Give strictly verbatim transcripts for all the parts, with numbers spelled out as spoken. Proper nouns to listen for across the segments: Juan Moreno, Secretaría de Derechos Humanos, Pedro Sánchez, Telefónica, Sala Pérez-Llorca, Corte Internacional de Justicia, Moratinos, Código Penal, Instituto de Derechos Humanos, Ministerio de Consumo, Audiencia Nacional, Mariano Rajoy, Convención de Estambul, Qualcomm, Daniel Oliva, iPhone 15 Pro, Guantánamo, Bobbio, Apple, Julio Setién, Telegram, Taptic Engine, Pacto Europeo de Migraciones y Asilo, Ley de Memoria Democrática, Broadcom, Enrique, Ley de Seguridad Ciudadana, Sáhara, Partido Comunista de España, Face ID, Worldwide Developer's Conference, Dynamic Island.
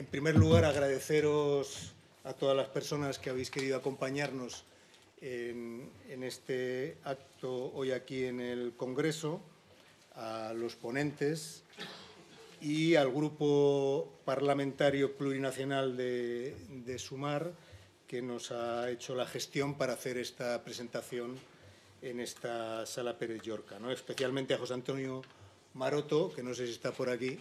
En primer lugar, agradeceros a todas las personas que habéis querido acompañarnos en, en este acto hoy aquí en el Congreso, a los ponentes y al Grupo Parlamentario Plurinacional de, de Sumar, que nos ha hecho la gestión para hacer esta presentación en esta Sala Pérez-Llorca, ¿no? Especialmente a José Antonio Maroto, que no sé si está por aquí,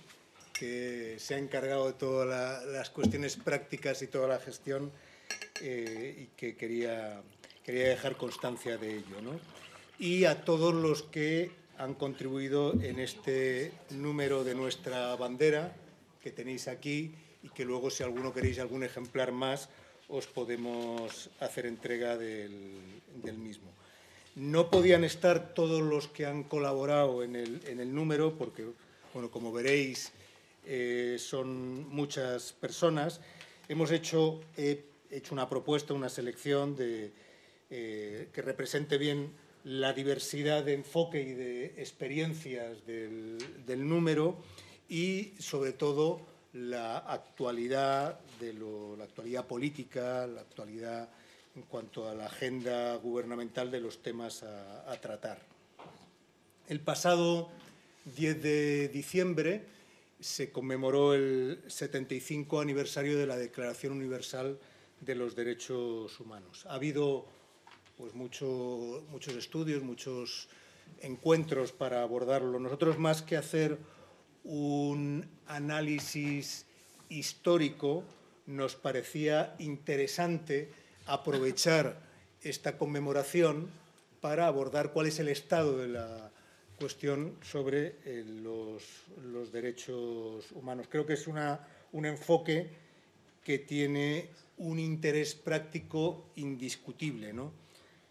que se ha encargado de todas la, las cuestiones prácticas y toda la gestión, eh, y que quería, quería dejar constancia de ello, ¿no? Y a todos los que han contribuido en este número de nuestra bandera que tenéis aquí y que luego, si alguno queréis algún ejemplar más, os podemos hacer entrega del, del mismo. No podían estar todos los que han colaborado en el, en el número porque, bueno, como veréis, eh, son muchas personas. Hemos hecho, eh, hecho una propuesta, una selección de, eh, que represente bien la diversidad de enfoque y de experiencias del, del número y, sobre todo, la actualidad, de lo, la actualidad política, la actualidad en cuanto a la agenda gubernamental de los temas a, a tratar. El pasado diez de diciembre se conmemoró el setenta y cinco aniversario de la Declaración Universal de los Derechos Humanos. Ha habido pues, mucho, muchos estudios, muchos encuentros para abordarlo. Nosotros, más que hacer un análisis histórico, nos parecía interesante aprovechar esta conmemoración para abordar cuál es el estado de la cuestión sobre eh, los, los derechos humanos. Creo que es una, un enfoque que tiene un interés práctico indiscutible, ¿no?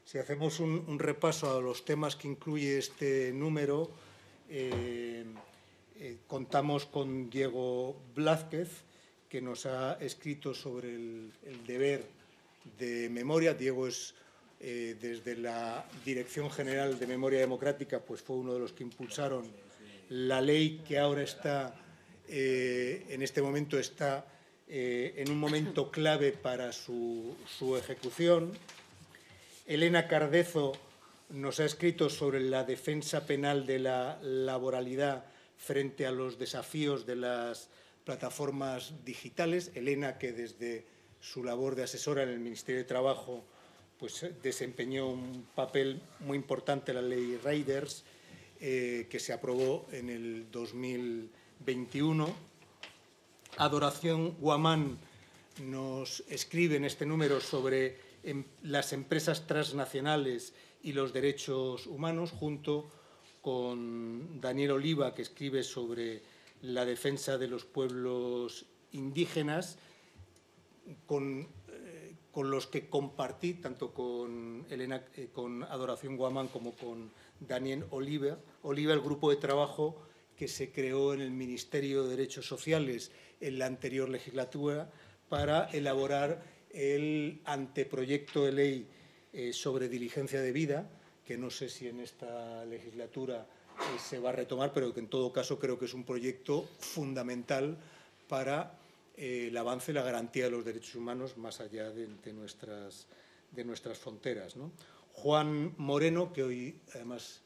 Si hacemos un, un repaso a los temas que incluye este número, eh, eh, contamos con Diego Blázquez, que nos ha escrito sobre el, el deber de memoria. Diego es, eh, desde la Dirección General de Memoria Democrática, pues fue uno de los que impulsaron la ley que ahora está, eh, en este momento está eh, en un momento clave para su, su ejecución. Elena Cardezo nos ha escrito sobre la defensa penal de la laboralidad frente a los desafíos de las plataformas digitales. Elena, que desde su labor de asesora en el Ministerio de Trabajo, pues desempeñó un papel muy importante en la Ley Riders, eh, que se aprobó en el dos mil veintiuno. Adoración Guamán nos escribe en este número sobre en, las empresas transnacionales y los derechos humanos, junto con Daniel Oliva, que escribe sobre la defensa de los pueblos indígenas, Con, eh, con los que compartí, tanto con, Elena, eh, con Adoración Guamán como con Daniel Oliva, Oliva, el grupo de trabajo que se creó en el Ministerio de Derechos Sociales en la anterior legislatura para elaborar el anteproyecto de ley eh, sobre diligencia debida, que no sé si en esta legislatura eh, se va a retomar, pero que en todo caso creo que es un proyecto fundamental para el avance y la garantía de los derechos humanos más allá de, de, nuestras, de nuestras fronteras, ¿no? Juan Moreno, que hoy, además,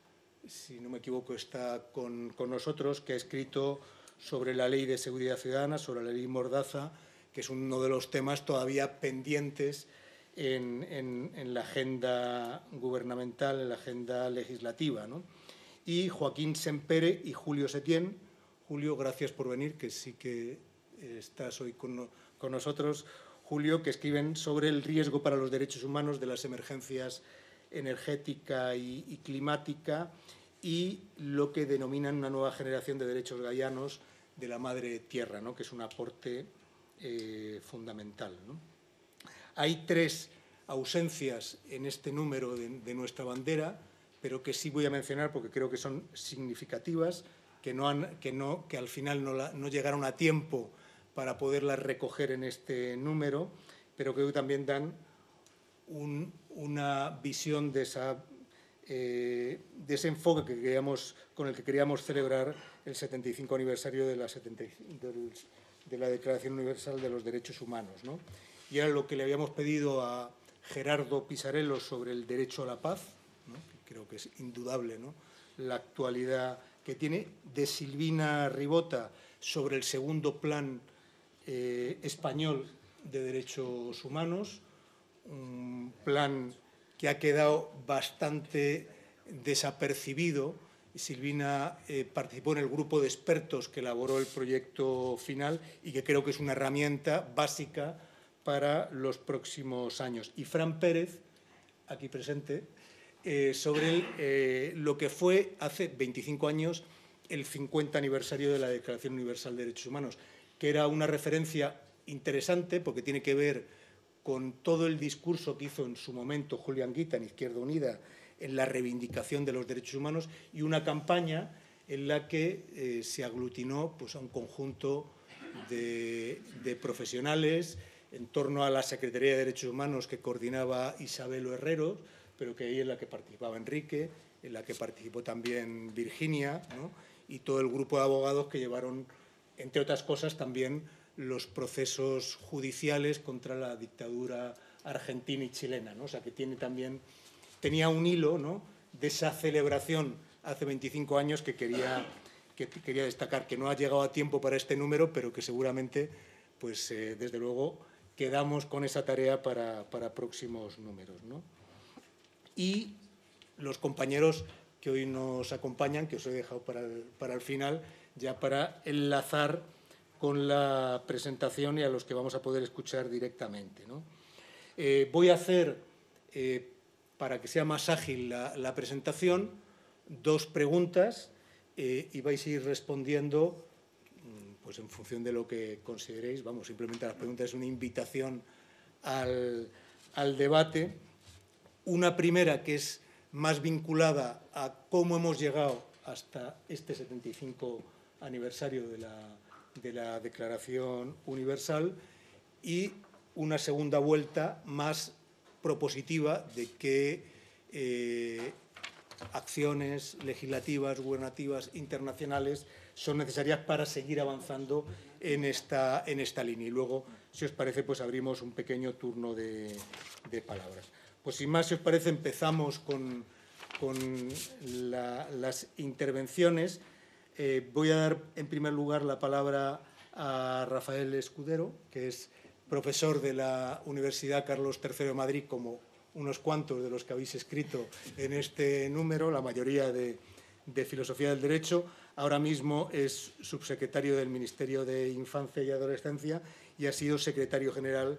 si no me equivoco, está con, con nosotros, que ha escrito sobre la Ley de Seguridad Ciudadana, sobre la Ley Mordaza, que es uno de los temas todavía pendientes en, en, en la agenda gubernamental, en la agenda legislativa, ¿no? Y Joaquín Sempere y Julio Setién. Julio, gracias por venir, que sí que estás hoy con, con nosotros, Julio, que escriben sobre el riesgo para los derechos humanos de las emergencias energética y, y climática y lo que denominan una nueva generación de derechos gaianos de la madre tierra, ¿no? Que es un aporte eh, fundamental, ¿no? Hay tres ausencias en este número de, de nuestra bandera, pero que sí voy a mencionar porque creo que son significativas, que, no han, que, no, que al final no, la, no llegaron a tiempo para poderlas recoger en este número, pero creo que también dan un, una visión de, esa, eh, de ese enfoque que queríamos, con el que queríamos celebrar el setenta y cinco aniversario de la, 70, del, de la Declaración Universal de los Derechos Humanos, ¿no? Y era lo que le habíamos pedido a Gerardo Pisarello sobre el derecho a la paz, ¿no? Creo que es indudable, ¿no?, la actualidad que tiene, de Silvina Ribota sobre el segundo plan eh, español de derechos humanos, un plan que ha quedado bastante desapercibido. Silvina eh, participó en el grupo de expertos que elaboró el proyecto final y que creo que es una herramienta básica para los próximos años. Y Fran Pérez, aquí presente, eh, sobre el, eh, lo que fue hace veinticinco años el cincuenta aniversario de la Declaración Universal de Derechos Humanos, que era una referencia interesante porque tiene que ver con todo el discurso que hizo en su momento Julio Anguita en Izquierda Unida en la reivindicación de los derechos humanos, y una campaña en la que eh, se aglutinó pues, a un conjunto de, de profesionales en torno a la Secretaría de Derechos Humanos que coordinaba Isabel Herrero, pero que ahí en la que participaba Enrique, en la que participó también Virginia, ¿no?, y todo el grupo de abogados que llevaron, entre otras cosas, también los procesos judiciales contra la dictadura argentina y chilena, ¿no? O sea, que tiene también, tenía un hilo, ¿no?, de esa celebración hace veinticinco años que quería, que quería destacar, que no ha llegado a tiempo para este número, pero que seguramente, pues eh, desde luego, quedamos con esa tarea para, para próximos números, ¿no? Y los compañeros que hoy nos acompañan, que os he dejado para el, para el final, ya para enlazar con la presentación y a los que vamos a poder escuchar directamente, ¿no? Eh, voy a hacer, eh, para que sea más ágil la, la presentación, dos preguntas eh, y vais a ir respondiendo pues, en función de lo que consideréis. Vamos, simplemente las preguntas es una invitación al, al debate. Una primera que es más vinculada a cómo hemos llegado hasta este setenta y cinco aniversario de la de la Declaración Universal, y una segunda vuelta más propositiva de qué eh, acciones legislativas, gubernativas, internacionales son necesarias para seguir avanzando en esta, en esta línea. Y luego, si os parece, pues abrimos un pequeño turno de, de palabras. Pues sin más, si os parece, empezamos con, con la, las intervenciones. Eh, voy a dar en primer lugar la palabra a Rafael Escudero, que es profesor de la Universidad Carlos tercero de Madrid, como unos cuantos de los que habéis escrito en este número, la mayoría de, de Filosofía del Derecho. Ahora mismo es subsecretario del Ministerio de Infancia y Adolescencia y ha sido secretario general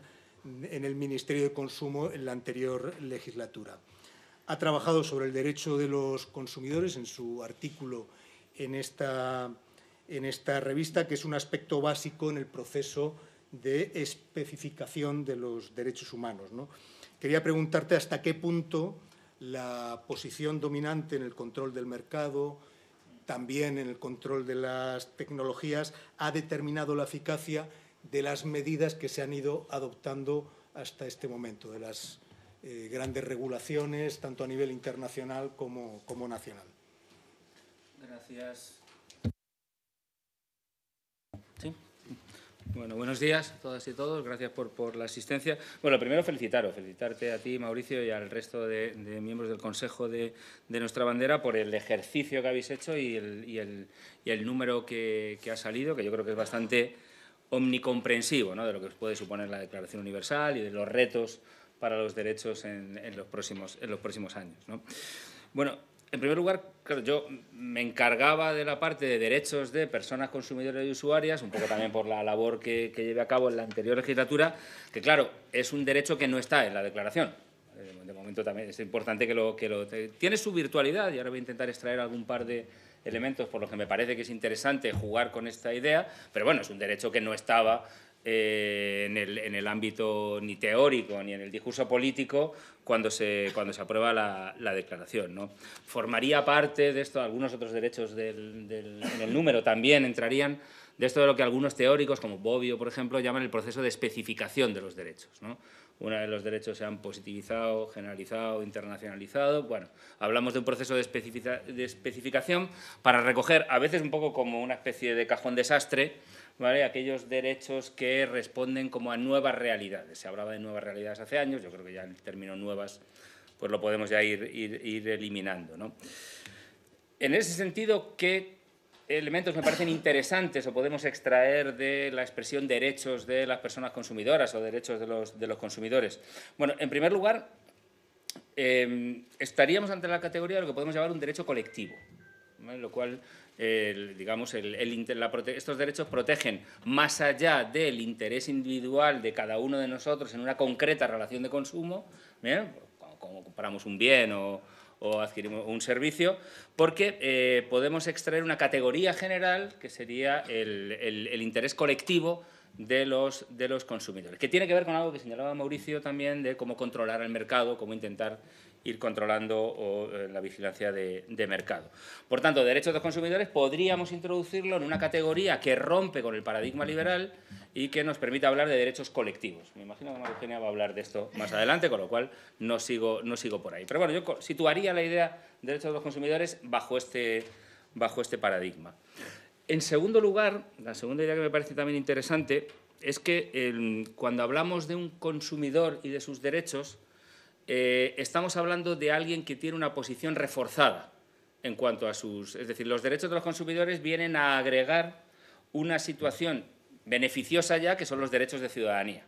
en el Ministerio de Consumo en la anterior legislatura. Ha trabajado sobre el derecho de los consumidores en su artículo En esta, en esta revista, que es un aspecto básico en el proceso de especificación de los derechos humanos, ¿no? Quería preguntarte hasta qué punto la posición dominante en el control del mercado, también en el control de las tecnologías, ha determinado la eficacia de las medidas que se han ido adoptando hasta este momento, de las eh, grandes regulaciones, tanto a nivel internacional como, como nacional. Gracias. Sí. Bueno, buenos días a todas y todos. Gracias por, por la asistencia. Bueno, primero felicitaros, felicitarte a ti, Mauricio, y al resto de, de miembros del Consejo de, de Nuestra Bandera por el ejercicio que habéis hecho y el, y el, y el número que, que ha salido, que yo creo que es bastante omnicomprensivo, ¿no?, de lo que puede suponer la Declaración Universal y de los retos para los derechos en, en, los, próximos, en los próximos años, ¿no? Bueno, en primer lugar, claro, yo me encargaba de la parte de derechos de personas consumidoras y usuarias, un poco también por la labor que, que llevé a cabo en la anterior legislatura, que claro, es un derecho que no está en la declaración. De momento también es importante que lo… Que lo tiene su virtualidad, y ahora voy a intentar extraer algún par de elementos por los que me parece que es interesante jugar con esta idea, pero bueno, es un derecho que no estaba Eh, en, el, en el ámbito ni teórico ni en el discurso político cuando se, cuando se aprueba la, la declaración, ¿no? Formaría parte de esto, algunos otros derechos del, del, en el número también entrarían, de esto de lo que algunos teóricos, como Bobbio, por ejemplo, llaman el proceso de especificación de los derechos, ¿no? Una vez los derechos se han positivizado, generalizado, internacionalizado, bueno, hablamos de un proceso de, especifica, de especificación para recoger, a veces un poco como una especie de cajón desastre, ¿vale? Aquellos derechos que responden como a nuevas realidades. Se hablaba de nuevas realidades hace años, yo creo que ya el término nuevas pues lo podemos ya ir, ir, ir eliminando, ¿no? En ese sentido, ¿qué elementos me parecen interesantes o podemos extraer de la expresión derechos de las personas consumidoras o derechos de los, de los consumidores? Bueno, en primer lugar, eh, estaríamos ante la categoría de lo que podemos llamar un derecho colectivo, ¿vale? Lo cual, eh, digamos, el, el, la prote estos derechos protegen, más allá del interés individual de cada uno de nosotros en una concreta relación de consumo, ¿bien? Como, como compramos un bien o… o adquirimos un servicio, porque eh, podemos extraer una categoría general que sería el, el, el interés colectivo de los, de los consumidores, que tiene que ver con algo que señalaba Mauricio también, de cómo controlar el mercado, cómo intentar ir controlando o, eh, la vigilancia de, de mercado. Por tanto, derechos de los consumidores podríamos introducirlo en una categoría que rompe con el paradigma liberal y que nos permite hablar de derechos colectivos. Me imagino que María Eugenia va a hablar de esto más adelante, con lo cual no sigo, no sigo por ahí. Pero bueno, yo situaría la idea de derechos de los consumidores bajo este, bajo este paradigma. En segundo lugar, la segunda idea que me parece también interesante es que eh, cuando hablamos de un consumidor y de sus derechos, eh, estamos hablando de alguien que tiene una posición reforzada en cuanto a sus… Es decir, los derechos de los consumidores vienen a agregar una situación beneficiosa ya, que son los derechos de ciudadanía.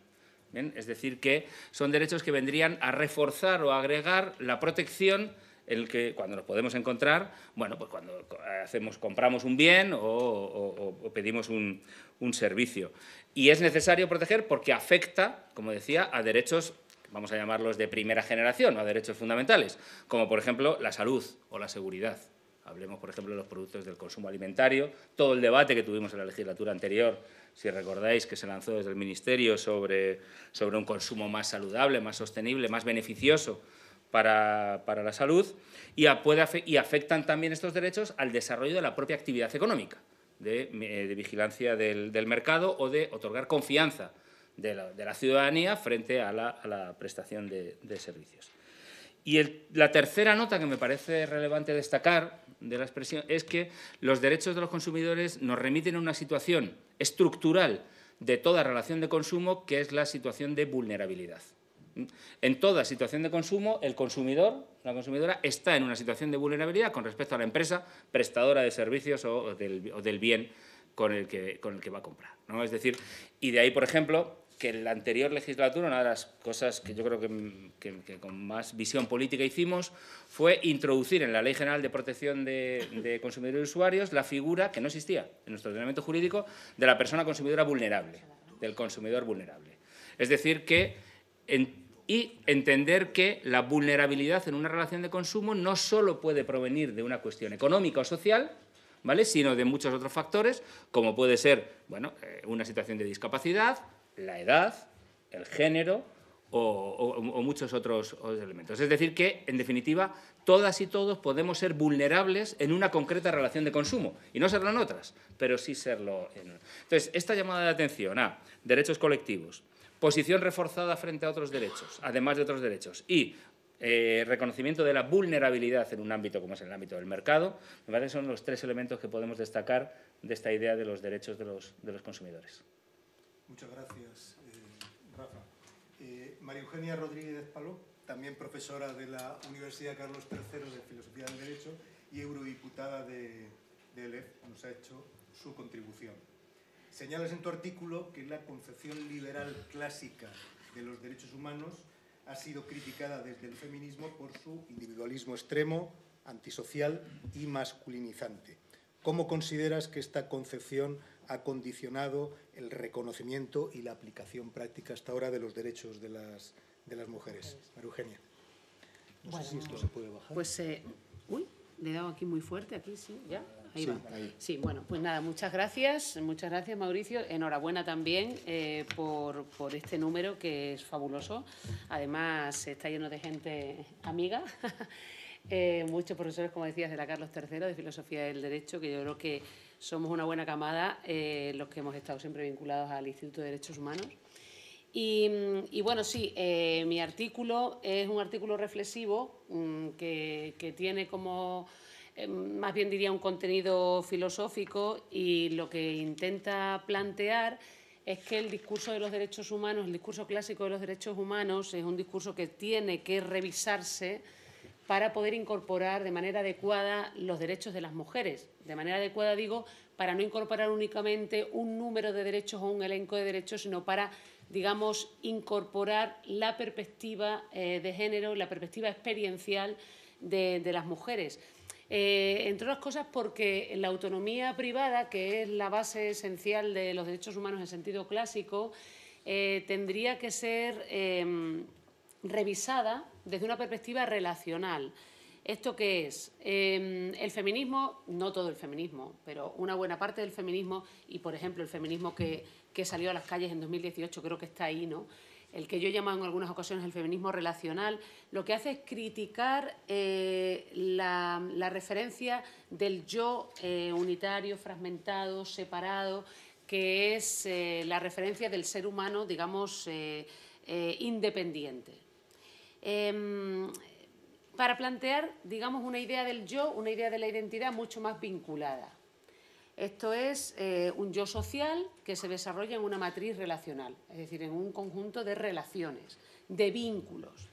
¿Bien? Es decir, que son derechos que vendrían a reforzar o a agregar la protección en el que cuando nos podemos encontrar, bueno, pues cuando hacemos, compramos un bien o, o, o pedimos un, un servicio. Y es necesario proteger porque afecta, como decía, a derechos, vamos a llamarlos de primera generación, o a derechos fundamentales, como por ejemplo la salud o la seguridad. Hablemos, por ejemplo, de los productos del consumo alimentario, todo el debate que tuvimos en la legislatura anterior, si recordáis, que se lanzó desde el Ministerio sobre, sobre un consumo más saludable, más sostenible, más beneficioso para, para la salud, y, a, puede, y afectan también estos derechos al desarrollo de la propia actividad económica, de, de vigilancia del, del mercado o de otorgar confianza de la, de la ciudadanía frente a la, a la prestación de, de servicios. Y el, la tercera nota que me parece relevante destacar de la expresión es que los derechos de los consumidores nos remiten a una situación estructural de toda relación de consumo, que es la situación de vulnerabilidad. En toda situación de consumo, el consumidor, la consumidora, está en una situación de vulnerabilidad con respecto a la empresa prestadora de servicios o del, o del bien con el que, con el que va a comprar, ¿no? Es decir, y de ahí, por ejemplo, que en la anterior legislatura, una de las cosas que yo creo que, que, que con más visión política hicimos fue introducir en la Ley General de Protección de, de Consumidores y Usuarios la figura, que no existía en nuestro ordenamiento jurídico, de la persona consumidora vulnerable, del consumidor vulnerable. Es decir, que en, y entender que la vulnerabilidad en una relación de consumo no solo puede provenir de una cuestión económica o social, ¿vale?, sino de muchos otros factores, como puede ser, bueno, una situación de discapacidad, la edad, el género o, o, o muchos otros, otros elementos. Es decir, que, en definitiva, todas y todos podemos ser vulnerables en una concreta relación de consumo, y no serlo en otras, pero sí serlo en otras. Entonces, esta llamada de atención a derechos colectivos, posición reforzada frente a otros derechos, además de otros derechos, y eh, reconocimiento de la vulnerabilidad en un ámbito como es el ámbito del mercado, me parece que son los tres elementos que podemos destacar de esta idea de los derechos de los, de los consumidores. Muchas gracias, eh, Rafa. Eh, María Eugenia Rodríguez Paló, también profesora de la Universidad Carlos tercero de Filosofía del Derecho y eurodiputada de, de E L E F, nos ha hecho su contribución. Señalas en tu artículo que la concepción liberal clásica de los derechos humanos ha sido criticada desde el feminismo por su individualismo extremo, antisocial y masculinizante. ¿Cómo consideras que esta concepción ha condicionado el reconocimiento y la aplicación práctica hasta ahora de los derechos de las, de las mujeres? María Eugenia, no bueno, sé si esto se puede bajar. Pues, eh, uy, le he dado aquí muy fuerte, aquí sí, ya, ahí sí, va. Ahí. Sí, bueno, pues nada, muchas gracias, muchas gracias, Mauricio. Enhorabuena también eh, por, por este número que es fabuloso. Además, está lleno de gente amiga. Eh, muchos profesores, como decías, de la Carlos tercero, de Filosofía del Derecho, que yo creo que somos una buena camada, eh, los que hemos estado siempre vinculados al Instituto de Derechos Humanos. Y, y bueno, sí, eh, mi artículo es un artículo reflexivo um, que, que tiene como más bien diría un contenido filosófico, y lo que intenta plantear es que el discurso de los derechos humanos, el discurso clásico de los derechos humanos, es un discurso que tiene que revisarse para poder incorporar de manera adecuada los derechos de las mujeres. De manera adecuada, digo, para no incorporar únicamente un número de derechos o un elenco de derechos, sino para, digamos, incorporar la perspectiva eh, de género, la perspectiva experiencial de, de las mujeres. Eh, entre otras cosas porque la autonomía privada, que es la base esencial de los derechos humanos en sentido clásico, eh, tendría que ser eh, revisada desde una perspectiva relacional. ¿Esto qué es? Eh, el feminismo, no todo el feminismo, pero una buena parte del feminismo, y por ejemplo el feminismo que, que salió a las calles en dos mil dieciocho, creo que está ahí, ¿no? El que yo he llamado en algunas ocasiones el feminismo relacional, lo que hace es criticar eh, la, la referencia del yo eh, unitario, fragmentado, separado, que es eh, la referencia del ser humano, digamos, eh, eh, independiente. Eh, para plantear, digamos, una idea del yo, una idea de la identidad mucho más vinculada. Esto es eh, un yo social que se desarrolla en una matriz relacional, es decir, en un conjunto de relaciones, de vínculos,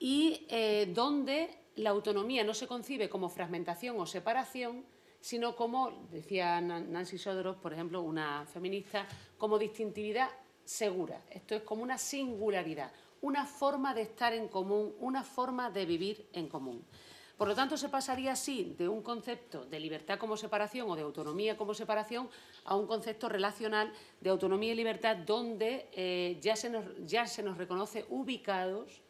y eh, donde la autonomía no se concibe como fragmentación o separación, sino como, decía Nancy Sodoroff, por ejemplo, una feminista, como distintividad segura. Esto es como una singularidad, una forma de estar en común, una forma de vivir en común. Por lo tanto, se pasaría así de un concepto de libertad como separación o de autonomía como separación a un concepto relacional de autonomía y libertad, donde eh, ya, se nos, ya se nos reconoce ubicados,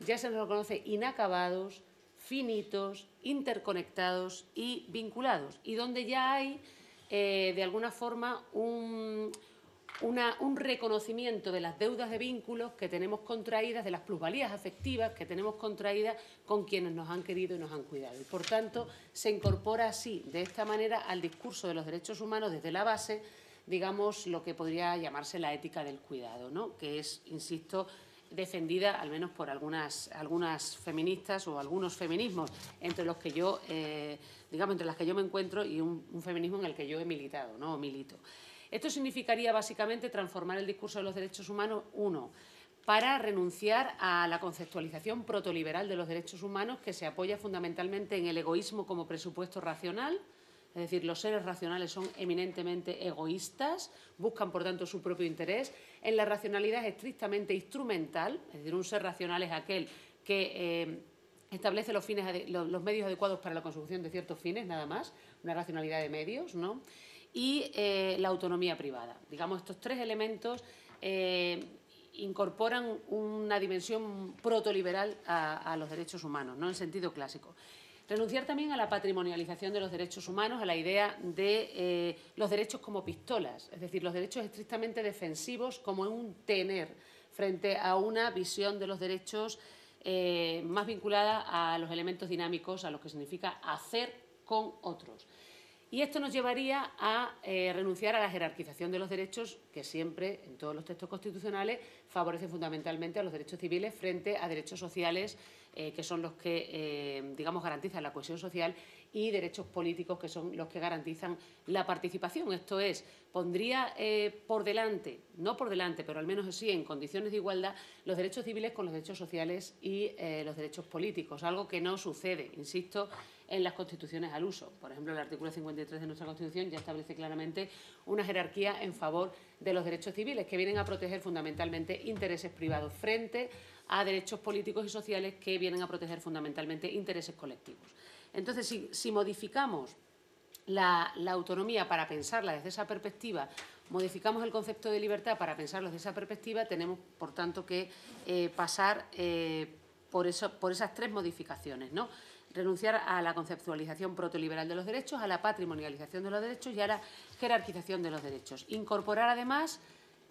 ya se nos reconoce inacabados, finitos, interconectados y vinculados, y donde ya hay, eh, de alguna forma, un, una, un reconocimiento de las deudas de vínculos que tenemos contraídas, de las plusvalías afectivas que tenemos contraídas con quienes nos han querido y nos han cuidado. Y, por tanto, se incorpora así, de esta manera, al discurso de los derechos humanos desde la base, digamos, lo que podría llamarse la ética del cuidado, ¿no? Que es, insisto, defendida al menos por algunas, algunas feministas o algunos feminismos, entre los que yo, eh, digamos, entre las que yo me encuentro, y un, un feminismo en el que yo he militado, ¿no? O milito. Esto significaría básicamente transformar el discurso de los derechos humanos, uno, para renunciar a la conceptualización protoliberal de los derechos humanos, que se apoya fundamentalmente en el egoísmo como presupuesto racional, es decir, los seres racionales son eminentemente egoístas, buscan por tanto su propio interés, en la racionalidad estrictamente instrumental, es decir, un ser racional es aquel que eh, establece los, fines, los medios adecuados para la consecución de ciertos fines, nada más, una racionalidad de medios, ¿no? Y eh, la autonomía privada. Digamos, estos tres elementos eh, incorporan una dimensión protoliberal a, a los derechos humanos, ¿no? En sentido clásico. Renunciar también a la patrimonialización de los derechos humanos, a la idea de eh, los derechos como pistolas, es decir, los derechos estrictamente defensivos como un tener, frente a una visión de los derechos eh, más vinculada a los elementos dinámicos, a lo que significa hacer con otros. Y esto nos llevaría a eh, renunciar a la jerarquización de los derechos, que siempre, en todos los textos constitucionales, favorece fundamentalmente a los derechos civiles frente a derechos sociales, eh, que son los que, eh, digamos, garantizan la cohesión social, y derechos políticos, que son los que garantizan la participación. Esto es, pondría eh, por delante, no por delante, pero al menos sí, en condiciones de igualdad, los derechos civiles con los derechos sociales y eh, los derechos políticos, algo que no sucede, insisto, en las constituciones al uso. Por ejemplo, el artículo cincuenta y tres de nuestra Constitución ya establece claramente una jerarquía en favor de los derechos civiles, que vienen a proteger fundamentalmente intereses privados frente a derechos políticos y sociales, que vienen a proteger fundamentalmente intereses colectivos. Entonces, si, si modificamos la, la autonomía para pensarla desde esa perspectiva, modificamos el concepto de libertad para pensarlo desde esa perspectiva, tenemos, por tanto, que eh, pasar eh, por, eso, por esas tres modificaciones, ¿no? Renunciar a la conceptualización protoliberal de los derechos, a la patrimonialización de los derechos y a la jerarquización de los derechos. Incorporar, además,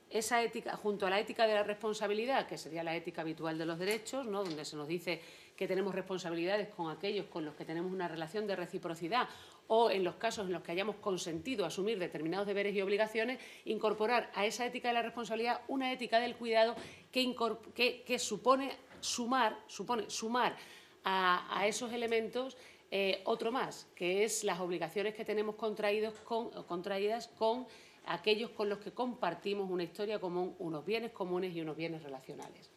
esa ética, junto a la ética de la responsabilidad, que sería la ética habitual de los derechos, ¿no? Donde se nos dice que tenemos responsabilidades con aquellos con los que tenemos una relación de reciprocidad o en los casos en los que hayamos consentido asumir determinados deberes y obligaciones, incorporar a esa ética de la responsabilidad una ética del cuidado que, que, que supone sumar, supone sumar a, a esos elementos eh, otro más, que es las obligaciones que tenemos contraídos con, contraídas con aquellos con los que compartimos una historia común, unos bienes comunes y unos bienes relacionales.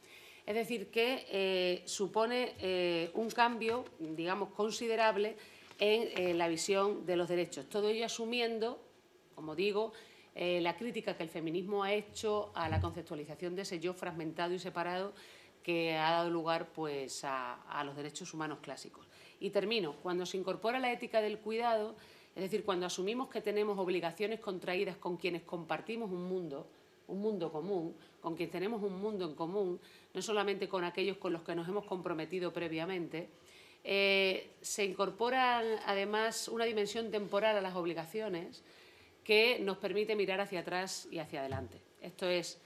Es decir, que eh, supone eh, un cambio, digamos, considerable en eh, la visión de los derechos. Todo ello asumiendo, como digo, eh, la crítica que el feminismo ha hecho a la conceptualización de ese yo fragmentado y separado que ha dado lugar pues, a, a los derechos humanos clásicos. Y termino. Cuando se incorpora la ética del cuidado, es decir, cuando asumimos que tenemos obligaciones contraídas con quienes compartimos un mundo, un mundo común, con quien tenemos un mundo en común, no solamente con aquellos con los que nos hemos comprometido previamente, eh, se incorpora además una dimensión temporal a las obligaciones que nos permite mirar hacia atrás y hacia adelante. Esto es,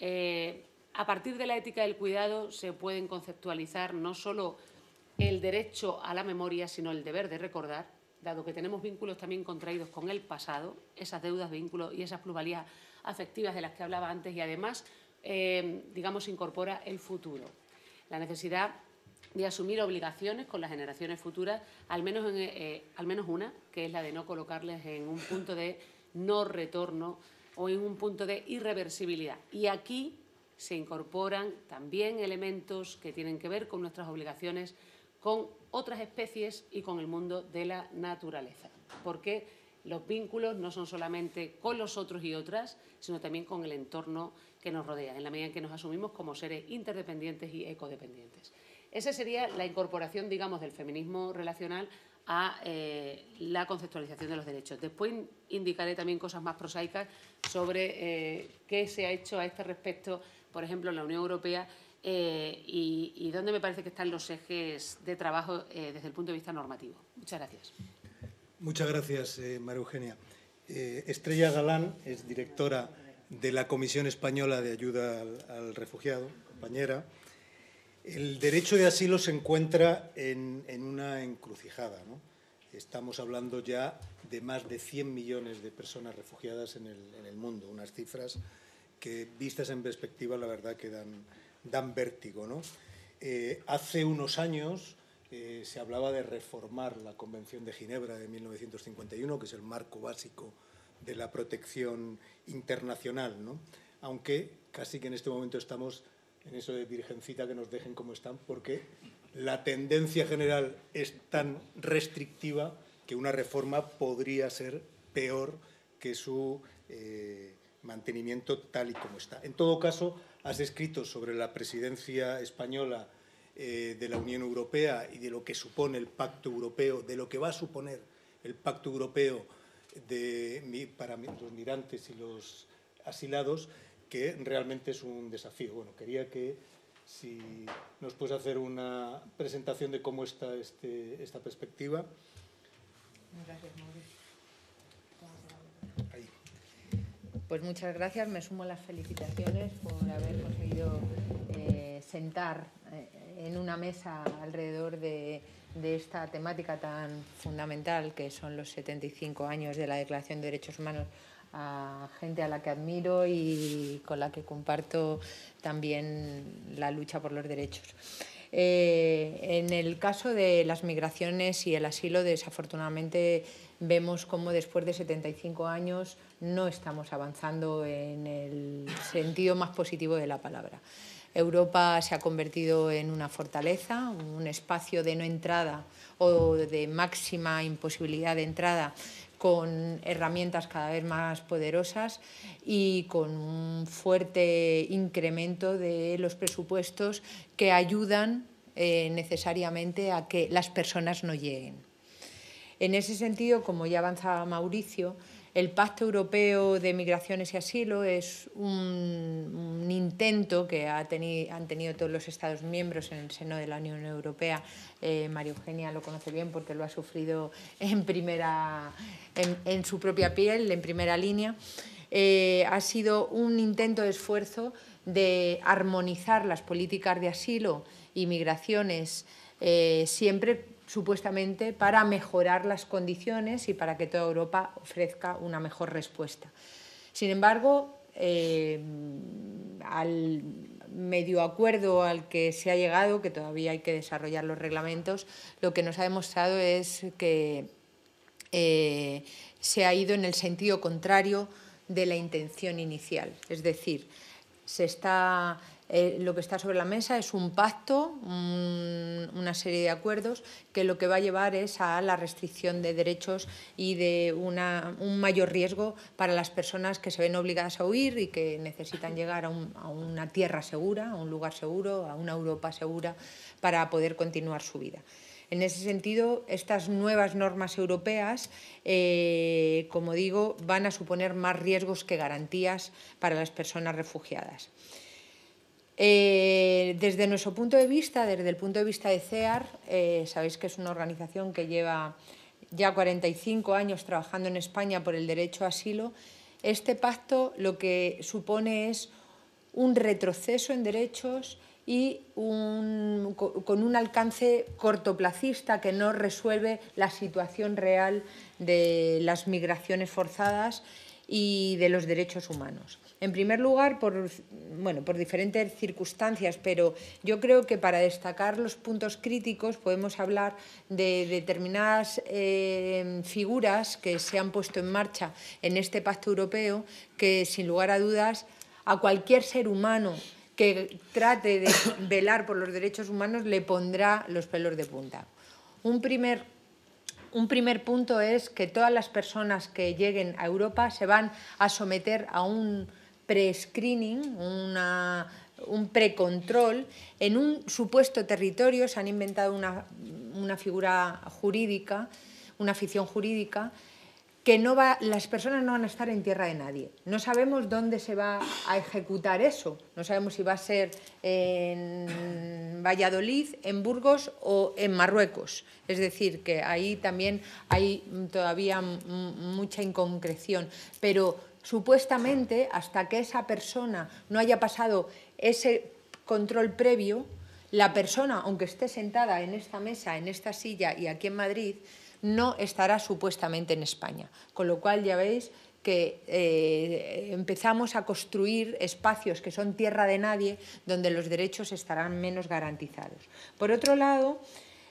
eh, a partir de la ética del cuidado se pueden conceptualizar no solo el derecho a la memoria, sino el deber de recordar, dado que tenemos vínculos también contraídos con el pasado, esas deudas, vínculos y esas plusvalías afectivas de las que hablaba antes, y además, eh, digamos, incorpora el futuro. La necesidad de asumir obligaciones con las generaciones futuras, al menos, en, eh, al menos una, que es la de no colocarles en un punto de no retorno o en un punto de irreversibilidad. Y aquí se incorporan también elementos que tienen que ver con nuestras obligaciones con otras especies y con el mundo de la naturaleza, porque los vínculos no son solamente con los otros y otras, sino también con el entorno que nos rodea, en la medida en que nos asumimos como seres interdependientes y ecodependientes. Esa sería la incorporación, digamos, del feminismo relacional a eh, la conceptualización de los derechos. Después indicaré también cosas más prosaicas sobre eh, qué se ha hecho a este respecto, por ejemplo, en la Unión Europea, Eh, y, y dónde me parece que están los ejes de trabajo eh, desde el punto de vista normativo. Muchas gracias. Muchas gracias, eh, María Eugenia. Eh, Estrella Galán es directora de la Comisión Española de Ayuda al, al Refugiado, compañera. El derecho de asilo se encuentra en, en una encrucijada, ¿no? Estamos hablando ya de más de cien millones de personas refugiadas en el, en el mundo, unas cifras que, vistas en perspectiva, la verdad que dan... dan vértigo, ¿no? Eh, hace unos años eh, se hablaba de reformar la Convención de Ginebra de mil novecientos cincuenta y uno, que es el marco básico de la protección internacional, ¿no? Aunque casi que en este momento estamos en eso de virgencita, que nos dejen como están, porque la tendencia general es tan restrictiva que una reforma podría ser peor que su eh, mantenimiento tal y como está. En todo caso, has escrito sobre la presidencia española eh, de la Unión Europea y de lo que supone el Pacto Europeo, de lo que va a suponer el Pacto Europeo de, para los migrantes y los asilados, que realmente es un desafío. Bueno, quería que si nos puedes hacer una presentación de cómo está este, esta perspectiva. Gracias, Mauricio. Pues muchas gracias, me sumo a las felicitaciones por haber conseguido eh, sentar eh, en una mesa alrededor de, de esta temática tan fundamental que son los setenta y cinco años de la Declaración de Derechos Humanos, a gente a la que admiro y con la que comparto también la lucha por los derechos. Eh, en el caso de las migraciones y el asilo, desafortunadamente vemos cómo después de setenta y cinco años no estamos avanzando en el sentido más positivo de la palabra. Europa se ha convertido en una fortaleza, un espacio de no entrada o de máxima imposibilidad de entrada, con herramientas cada vez más poderosas y con un fuerte incremento de los presupuestos que ayudan eh, necesariamente a que las personas no lleguen. En ese sentido, como ya avanzaba Mauricio, el Pacto Europeo de Migraciones y Asilo es un, un intento que ha teni- han tenido todos los Estados miembros en el seno de la Unión Europea. Eh, María Eugenia lo conoce bien porque lo ha sufrido en, primera, en, en su propia piel, en primera línea. Eh, ha sido un intento de esfuerzo de armonizar las políticas de asilo y migraciones eh, siempre supuestamente para mejorar las condiciones y para que toda Europa ofrezca una mejor respuesta. Sin embargo, eh, al, medio acuerdo al que se ha llegado, que todavía hay que desarrollar los reglamentos, lo que nos ha demostrado es que eh, se ha ido en el sentido contrario de la intención inicial. Es decir, se está, eh, lo que está sobre la mesa es un pacto, un, una serie de acuerdos que lo que va a llevar es a la restricción de derechos y de una, un mayor riesgo para las personas que se ven obligadas a huir y que necesitan llegar a, un, a una tierra segura, a un lugar seguro, a una Europa segura para poder continuar su vida. En ese sentido, estas nuevas normas europeas, eh, como digo, van a suponer más riesgos que garantías para las personas refugiadas. Eh, desde nuestro punto de vista, desde el punto de vista de C E A R, eh, sabéis que es una organización que lleva ya cuarenta y cinco años trabajando en España por el derecho a asilo, este pacto lo que supone es un retroceso en derechos y un, con un alcance cortoplacista que no resuelve la situación real de las migraciones forzadas y de los derechos humanos. En primer lugar, por, bueno, por diferentes circunstancias, pero yo creo que para destacar los puntos críticos podemos hablar de determinadas eh, figuras que se han puesto en marcha en este pacto europeo que, sin lugar a dudas, a cualquier ser humano que trate de velar por los derechos humanos le pondrá los pelos de punta. Un primer, un primer punto es que todas las personas que lleguen a Europa se van a someter a un pre-screening, un precontrol. En un supuesto territorio se han inventado una, una figura jurídica, una ficción jurídica, que no va, las personas no van a estar en tierra de nadie. No sabemos dónde se va a ejecutar eso. No sabemos si va a ser en Valladolid, en Burgos o en Marruecos. Es decir, que ahí también hay todavía mucha inconcreción. Pero supuestamente, hasta que esa persona no haya pasado ese control previo, la persona, aunque esté sentada en esta mesa, en esta silla y aquí en Madrid, no estará supuestamente en España. Con lo cual ya veis que eh, empezamos a construir espacios que son tierra de nadie, donde los derechos estarán menos garantizados. Por otro lado,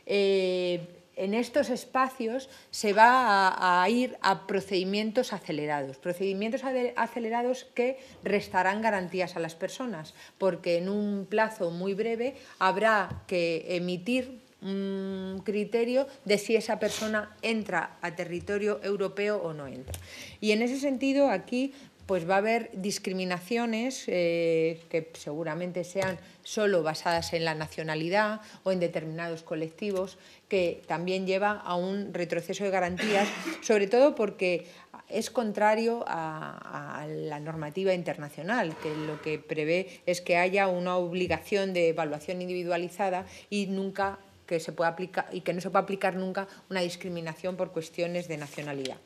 eh, en estos espacios se va a, a ir a procedimientos acelerados, procedimientos acelerados que restarán garantías a las personas, porque en un plazo muy breve habrá que emitir un criterio de si esa persona entra a territorio europeo o no entra. Y en ese sentido aquí pues va a haber discriminaciones eh, que seguramente sean solo basadas en la nacionalidad o en determinados colectivos, que también lleva a un retroceso de garantías, sobre todo porque es contrario a, a la normativa internacional, que lo que prevé es que haya una obligación de evaluación individualizada y nunca que se pueda aplicar y que no se pueda aplicar nunca una discriminación por cuestiones de nacionalidad.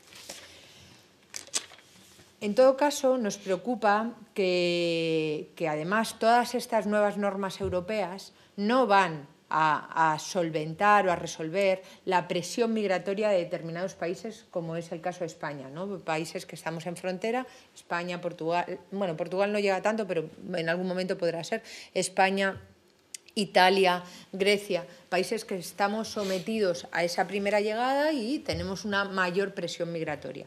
En todo caso, nos preocupa que, que además todas estas nuevas normas europeas no van a, a solventar o a resolver la presión migratoria de determinados países, como es el caso de España, ¿no? Países que estamos en frontera, España, Portugal, bueno, Portugal no llega tanto, pero en algún momento podrá ser, España, Italia, Grecia, países que estamos sometidos a esa primera llegada y tenemos una mayor presión migratoria.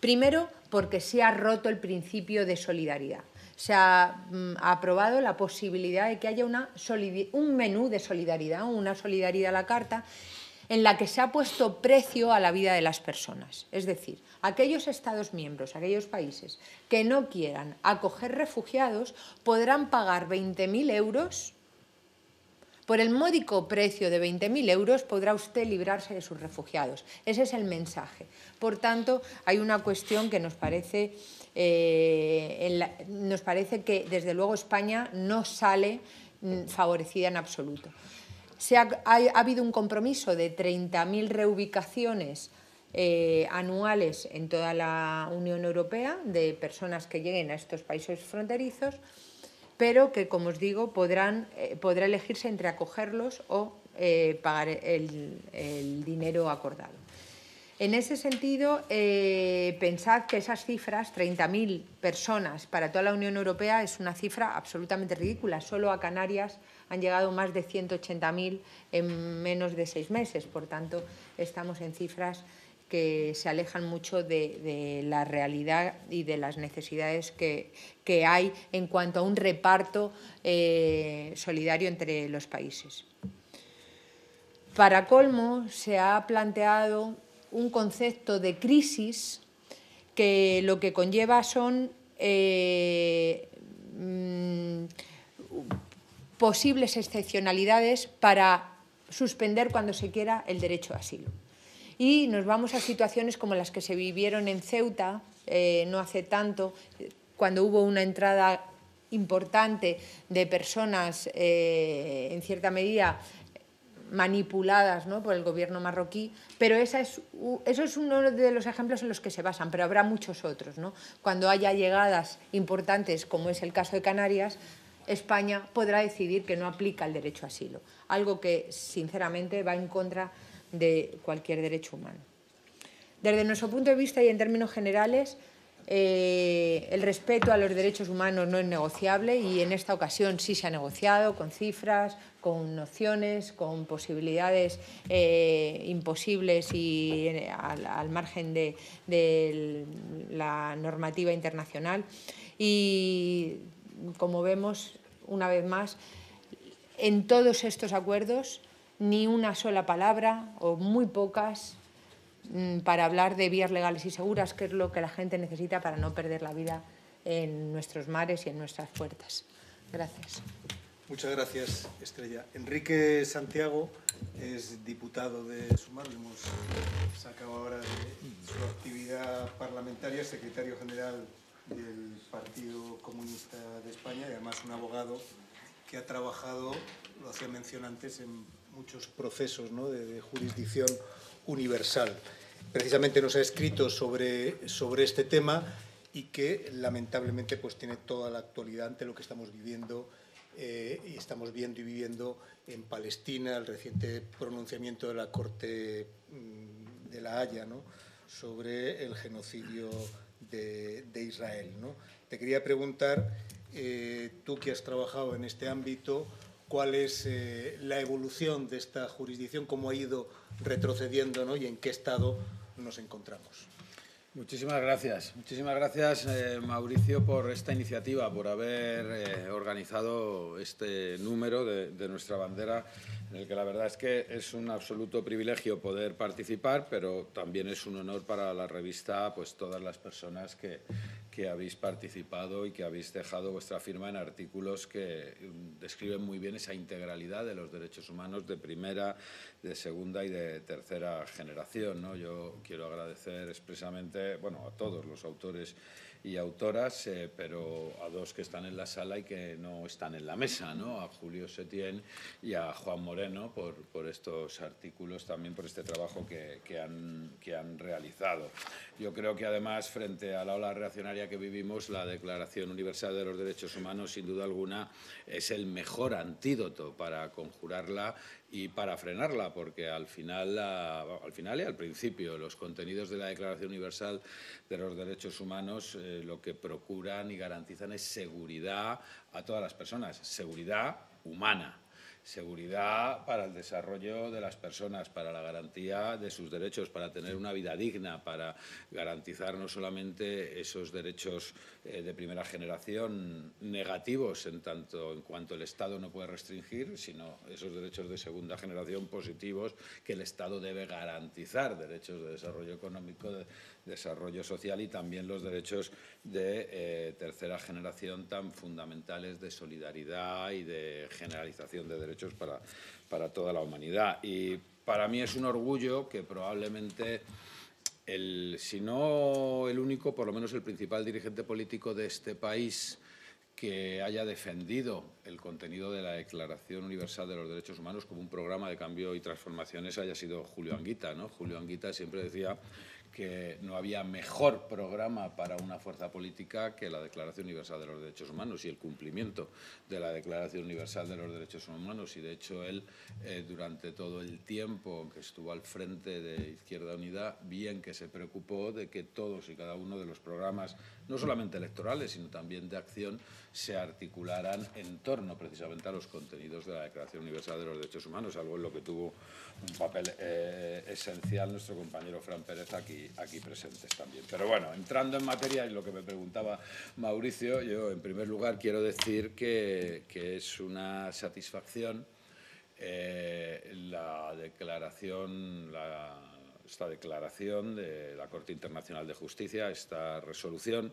Primero, porque se ha roto el principio de solidaridad. Se ha mm, aprobado la posibilidad de que haya una un menú de solidaridad, una solidaridad a la carta, en la que se ha puesto precio a la vida de las personas. Es decir, aquellos Estados miembros, aquellos países que no quieran acoger refugiados podrán pagar veinte mil euros. Por el módico precio de veinte mil euros podrá usted librarse de sus refugiados. Ese es el mensaje. Por tanto, hay una cuestión que nos parece, eh, en la, nos parece que, desde luego, España no sale favorecida en absoluto. Se ha, ha, ha habido un compromiso de treinta mil reubicaciones eh, anuales en toda la Unión Europea de personas que lleguen a estos países fronterizos, pero que, como os digo, podrán, eh, podrá elegirse entre acogerlos o eh, pagar el, el dinero acordado. En ese sentido, eh, pensad que esas cifras, treinta mil personas para toda la Unión Europea, es una cifra absolutamente ridícula. Solo a Canarias han llegado más de ciento ochenta mil en menos de seis meses. Por tanto, estamos en cifras que se alejan mucho de, de la realidad y de las necesidades que, que hay en cuanto a un reparto eh, solidario entre los países. Para colmo, se ha planteado un concepto de crisis que lo que conlleva son eh, mmm, posibles excepcionalidades para suspender cuando se quiera el derecho a asilo. Y nos vamos a situaciones como las que se vivieron en Ceuta eh, no hace tanto, cuando hubo una entrada importante de personas eh, en cierta medida manipuladas, ¿no?, por el gobierno marroquí, pero esa es, eso es uno de los ejemplos en los que se basan, pero habrá muchos otros, ¿no? Cuando haya llegadas importantes, como es el caso de Canarias, España podrá decidir que no aplica el derecho a asilo, algo que sinceramente va en contra de cualquier derecho humano. Desde nuestro punto de vista y en términos generales, eh, el respeto a los derechos humanos no es negociable y en esta ocasión sí se ha negociado con cifras, con nociones, con posibilidades eh, imposibles y eh, al, al margen de, de la normativa internacional. Y como vemos, una vez más, en todos estos acuerdos ni una sola palabra o muy pocas para hablar de vías legales y seguras, que es lo que la gente necesita para no perder la vida en nuestros mares y en nuestras puertas. Gracias. Muchas gracias, Estrella. Enrique Santiago es diputado de Sumar, lo hemos sacado ahora de su actividad parlamentaria, secretario general del Partido Comunista de España y además un abogado que ha trabajado, lo hacía mención antes, en muchos procesos, ¿no?, de, de jurisdicción universal. Precisamente nos ha escrito sobre, sobre este tema y que lamentablemente pues tiene toda la actualidad ante lo que estamos viviendo eh, y estamos viendo y viviendo en Palestina, el reciente pronunciamiento de la Corte de la Haya, ¿no?, sobre el genocidio de, de Israel, ¿no? Te quería preguntar, eh, tú que has trabajado en este ámbito, cuál es eh, la evolución de esta jurisdicción, cómo ha ido retrocediendo, ¿no?, y en qué estado nos encontramos. Muchísimas gracias. Muchísimas gracias, eh, Mauricio, por esta iniciativa, por haber eh, organizado este número de, de nuestra bandera, en el que la verdad es que es un absoluto privilegio poder participar, pero también es un honor para la revista, pues, todas las personas que, que habéis participado y que habéis dejado vuestra firma en artículos que describen muy bien esa integralidad de los derechos humanos de primera, de segunda y de tercera generación, ¿no? Yo quiero agradecer expresamente, bueno, a todos los autores y autoras, eh, pero a dos que están en la sala y que no están en la mesa, ¿no?, a Julio Setién y a Juan Moreno, por, por estos artículos, también por este trabajo que, que, han, que han realizado. Yo creo que, además, frente a la ola reaccionaria que vivimos, la Declaración Universal de los Derechos Humanos, sin duda alguna, es el mejor antídoto para conjurarla y para frenarla, porque al final, al final y al principio, los contenidos de la Declaración Universal de los Derechos Humanos eh, lo que procuran y garantizan es seguridad a todas las personas, seguridad humana. Seguridad para el desarrollo de las personas, para la garantía de sus derechos, para tener una vida digna, para garantizar no solamente esos derechos eh, de primera generación negativos en tanto en cuanto el Estado no puede restringir, sino esos derechos de segunda generación positivos que el Estado debe garantizar, derechos de desarrollo económico, de desarrollo social y también los derechos de eh, tercera generación tan fundamentales de solidaridad y de generalización de derechos. derechos para, para toda la humanidad. Y para mí es un orgullo que probablemente, el, si no el único, por lo menos el principal dirigente político de este país que haya defendido el contenido de la Declaración Universal de los Derechos Humanos como un programa de cambio y transformaciones haya sido Julio Anguita, ¿no? Julio Anguita siempre decía que no había mejor programa para una fuerza política que la Declaración Universal de los Derechos Humanos y el cumplimiento de la Declaración Universal de los Derechos Humanos. Y, de hecho, él, eh, durante todo el tiempo que estuvo al frente de Izquierda Unida, bien que se preocupó de que todos y cada uno de los programas, no solamente electorales, sino también de acción, se articularan en torno precisamente a los contenidos de la Declaración Universal de los Derechos Humanos, algo en lo que tuvo un papel eh, esencial nuestro compañero Fran Pérez, aquí, aquí presentes también. Pero bueno, entrando en materia y lo que me preguntaba Mauricio, yo en primer lugar quiero decir que, que es una satisfacción eh, la declaración, la, esta declaración de la Corte Internacional de Justicia, esta resolución,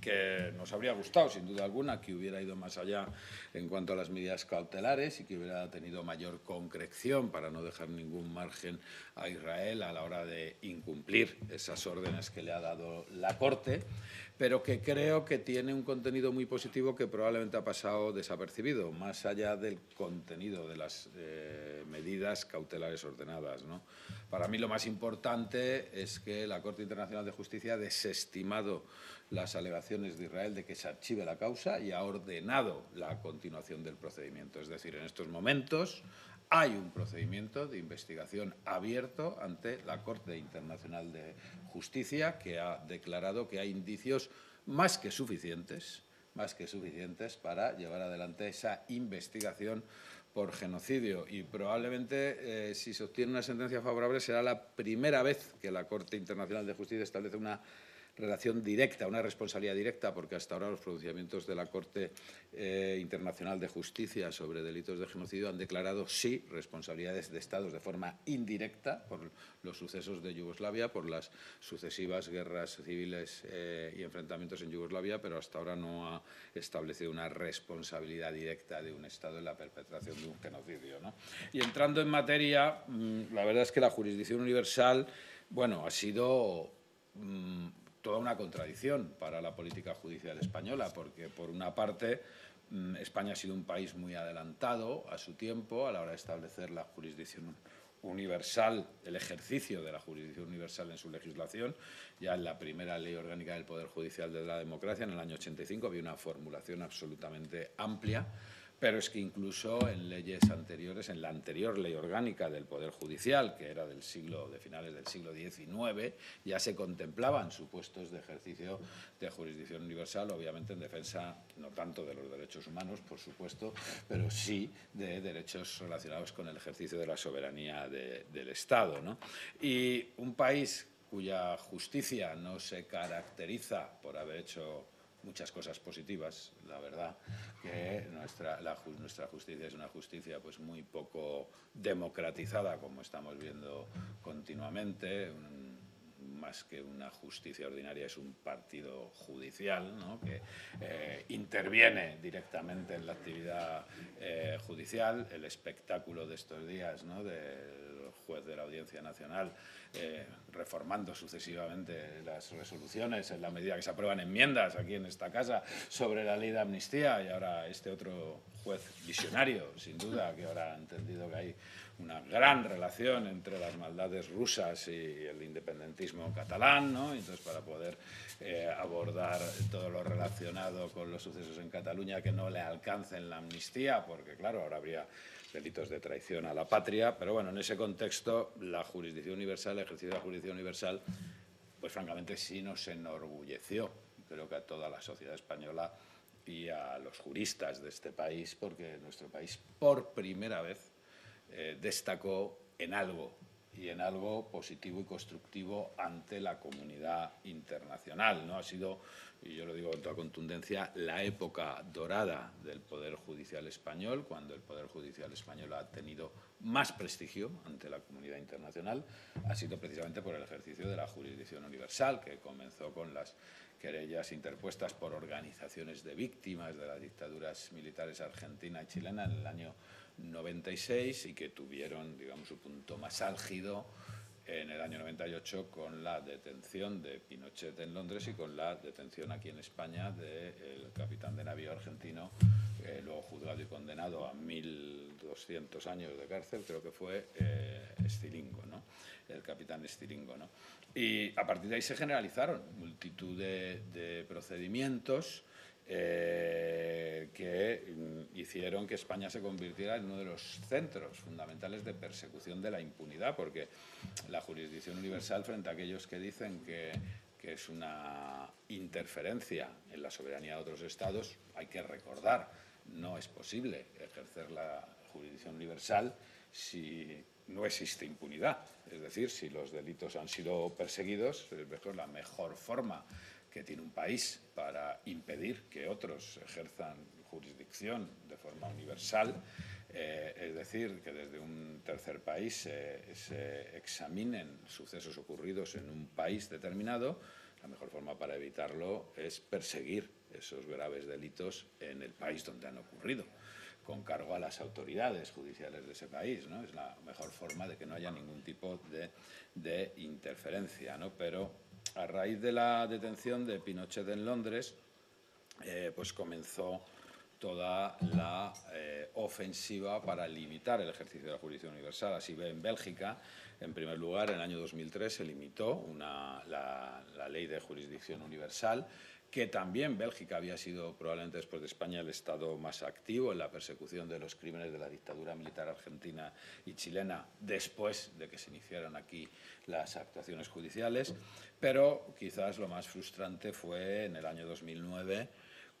que nos habría gustado, sin duda alguna, que hubiera ido más allá en cuanto a las medidas cautelares y que hubiera tenido mayor concreción para no dejar ningún margen a Israel a la hora de incumplir esas órdenes que le ha dado la Corte, pero que creo que tiene un contenido muy positivo que probablemente ha pasado desapercibido, más allá del contenido de las eh, medidas cautelares ordenadas, ¿no? Para mí lo más importante es que la Corte Internacional de Justicia ha desestimado las alegaciones de Israel de que se archive la causa y ha ordenado la continuación del procedimiento. Es decir, en estos momentos hay un procedimiento de investigación abierto ante la Corte Internacional de Justicia, que ha declarado que hay indicios más que suficientes, más que suficientes para llevar adelante esa investigación por genocidio, y probablemente eh, si se obtiene una sentencia favorable será la primera vez que la Corte Internacional de Justicia establece una relación directa, una responsabilidad directa, porque hasta ahora los pronunciamientos de la Corte eh, Internacional de Justicia sobre delitos de genocidio han declarado sí responsabilidades de Estados de forma indirecta por los sucesos de Yugoslavia, por las sucesivas guerras civiles eh, y enfrentamientos en Yugoslavia, pero hasta ahora no ha establecido una responsabilidad directa de un Estado en la perpetración de un genocidio, ¿no? Y entrando en materia, la verdad es que la jurisdicción universal, bueno, ha sido mmm, toda una contradicción para la política judicial española, porque por una parte España ha sido un país muy adelantado a su tiempo a la hora de establecer la jurisdicción universal, el ejercicio de la jurisdicción universal en su legislación. Ya en la primera Ley Orgánica del Poder Judicial de la Democracia, en el año ochenta y cinco, había una formulación absolutamente amplia, pero es que incluso en leyes anteriores, en la anterior Ley Orgánica del Poder Judicial, que era del siglo, de finales del siglo diecinueve, ya se contemplaban supuestos de ejercicio de jurisdicción universal, obviamente en defensa no tanto de los derechos humanos, por supuesto, pero sí de derechos relacionados con el ejercicio de la soberanía de, del Estado, ¿no? Y un país cuya justicia no se caracteriza por haber hecho muchas cosas positivas, la verdad, que nuestra, la, nuestra justicia es una justicia pues muy poco democratizada, como estamos viendo continuamente. Un, más que una justicia ordinaria es un partido judicial, ¿no?, que eh, interviene directamente en la actividad eh, judicial. El espectáculo de estos días, ¿no?, del juez de la Audiencia Nacional eh, reformando sucesivamente las resoluciones en la medida que se aprueban enmiendas aquí en esta casa sobre la ley de amnistía, y ahora este otro juez visionario, sin duda, que ahora ha entendido que hay una gran relación entre las maldades rusas y el independentismo catalán, ¿no? Entonces, para poder eh, abordar todo lo relacionado con los sucesos en Cataluña, que no le alcancen la amnistía, porque claro, ahora habría delitos de traición a la patria. Pero bueno, en ese contexto, la jurisdicción universal, el ejercicio de la jurisdicción universal, pues francamente sí nos enorgulleció, creo que a toda la sociedad española y a los juristas de este país, porque nuestro país por primera vez Eh, destacó en algo, y en algo positivo y constructivo ante la comunidad internacional, ¿no? Ha sido, y yo lo digo con toda contundencia, la época dorada del Poder Judicial español, cuando el Poder Judicial español ha tenido más prestigio ante la comunidad internacional, ha sido precisamente por el ejercicio de la jurisdicción universal, que comenzó con las querellas interpuestas por organizaciones de víctimas de las dictaduras militares argentina y chilena en el año noventa y seis, y que tuvieron, digamos, su punto más álgido en el año noventa y ocho con la detención de Pinochet en Londres y con la detención aquí en España del capitán de navío argentino eh, luego juzgado y condenado a mil doscientos años de cárcel, creo que fue eh, Stirlingo, ¿no? El capitán Stirlingo, ¿no? Y a partir de ahí se generalizaron multitud de, de procedimientos eh, que hicieron que España se convirtiera en uno de los centros fundamentales de persecución de la impunidad, porque la jurisdicción universal, frente a aquellos que dicen que que es una interferencia en la soberanía de otros estados, hay que recordar, no es posible ejercer la jurisdicción universal si no existe impunidad. Es decir, si los delitos han sido perseguidos, es la mejor forma que tiene un país para impedir que otros ejerzan jurisdicción de forma universal, eh, es decir, que desde un tercer país eh, se examinen sucesos ocurridos en un país determinado, la mejor forma para evitarlo es perseguir esos graves delitos en el país donde han ocurrido, con cargo a las autoridades judiciales de ese país, ¿no? Es la mejor forma de que no haya ningún tipo de, de interferencia, ¿no? Pero a raíz de la detención de Pinochet en Londres, eh, pues comenzó toda la eh, ofensiva para limitar el ejercicio de la jurisdicción universal. Así ve en Bélgica, en primer lugar, en el año dos mil tres se limitó una, la, la ley de jurisdicción universal, que también Bélgica había sido, probablemente después de España, el Estado más activo en la persecución de los crímenes de la dictadura militar argentina y chilena después de que se iniciaron aquí las actuaciones judiciales. Pero quizás lo más frustrante fue en el año dos mil nueve,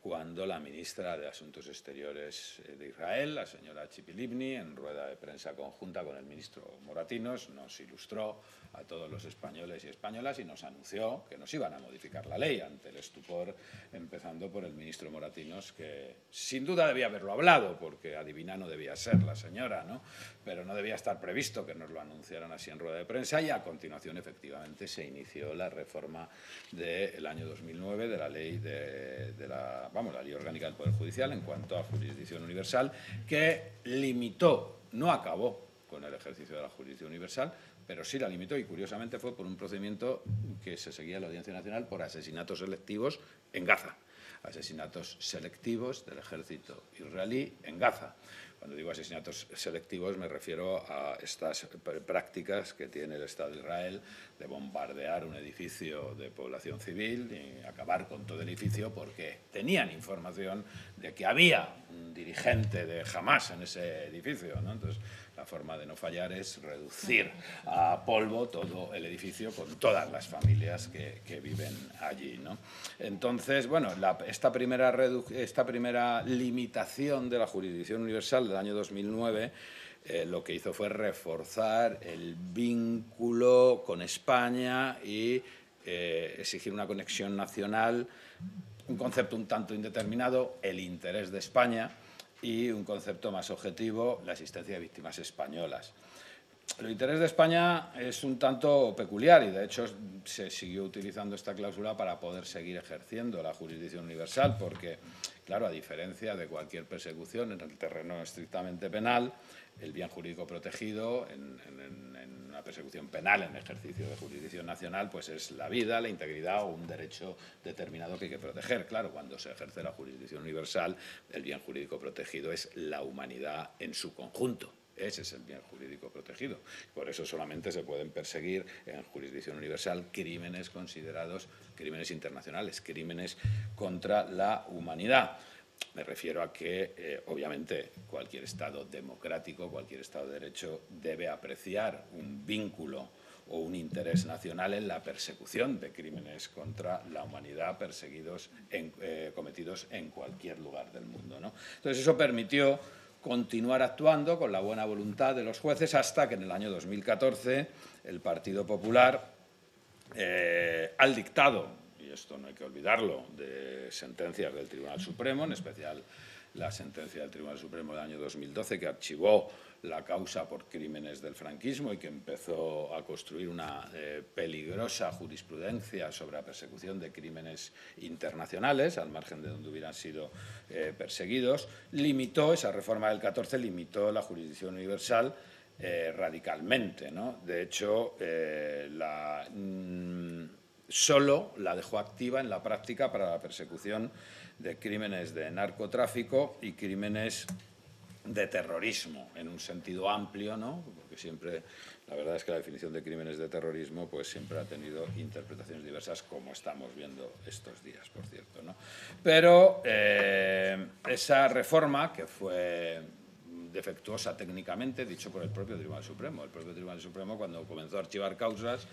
cuando la ministra de Asuntos Exteriores de Israel, la señora Tzipi Livni, en rueda de prensa conjunta con el ministro Moratinos, nos ilustró a todos los españoles y españolas y nos anunció que nos iban a modificar la ley, ante el estupor, empezando por el ministro Moratinos, que sin duda debía haberlo hablado, porque adivina no debía ser la señora, ¿no? Pero no debía estar previsto que nos lo anunciaran así en rueda de prensa, y a continuación efectivamente se inició la reforma del año dos mil nueve de la ley de, de la... vamos, la Ley Orgánica del Poder Judicial en cuanto a jurisdicción universal, que limitó, no acabó con el ejercicio de la jurisdicción universal, pero sí la limitó, y curiosamente fue por un procedimiento que se seguía en la Audiencia Nacional por asesinatos selectivos en Gaza. Asesinatos selectivos del ejército israelí en Gaza. Cuando digo asesinatos selectivos me refiero a estas prácticas que tiene el Estado de Israel de bombardear un edificio de población civil y acabar con todo el edificio, porque tenían información de que había un dirigente de Hamas en ese edificio, ¿no? Entonces, la forma de no fallar es reducir a polvo todo el edificio con todas las familias que, que viven allí, ¿no? Entonces, bueno, la, esta, primera redu- esta primera limitación de la jurisdicción universal del año dos mil nueve eh, lo que hizo fue reforzar el vínculo con España y eh, exigir una conexión nacional, un concepto un tanto indeterminado, el interés de España, y un concepto más objetivo, la existencia de víctimas españolas. El interés de España es un tanto peculiar y, de hecho, se siguió utilizando esta cláusula para poder seguir ejerciendo la jurisdicción universal porque, claro, a diferencia de cualquier persecución en el terreno estrictamente penal, el bien jurídico protegido en, en, en una persecución penal en ejercicio de jurisdicción nacional, pues es la vida, la integridad o un derecho determinado que hay que proteger. Claro, cuando se ejerce la jurisdicción universal, el bien jurídico protegido es la humanidad en su conjunto. Ese es el bien jurídico protegido. Por eso solamente se pueden perseguir en jurisdicción universal crímenes considerados crímenes internacionales, crímenes contra la humanidad. Me refiero a que, eh, obviamente, cualquier Estado democrático, cualquier Estado de Derecho debe apreciar un vínculo o un interés nacional en la persecución de crímenes contra la humanidad perseguidos en, eh, cometidos en cualquier lugar del mundo, ¿no? Entonces, eso permitió continuar actuando con la buena voluntad de los jueces hasta que en el año dos mil catorce el Partido Popular, eh, al dictado, y esto no hay que olvidarlo, de sentencias del Tribunal Supremo, en especial la sentencia del Tribunal Supremo del año dos mil doce, que archivó la causa por crímenes del franquismo y que empezó a construir una eh, peligrosa jurisprudencia sobre la persecución de crímenes internacionales, al margen de donde hubieran sido eh, perseguidos, limitó, esa reforma del catorce limitó la jurisdicción universal eh, radicalmente, ¿no? De hecho, eh, la... Mmm, solo la dejó activa en la práctica para la persecución de crímenes de narcotráfico y crímenes de terrorismo, en un sentido amplio, ¿no? Porque siempre, la verdad es que la definición de crímenes de terrorismo pues siempre ha tenido interpretaciones diversas, como estamos viendo estos días, por cierto, ¿no? Pero eh, esa reforma, que fue defectuosa técnicamente, dicho por el propio Tribunal Supremo. El propio Tribunal Supremo, cuando comenzó a archivar causas,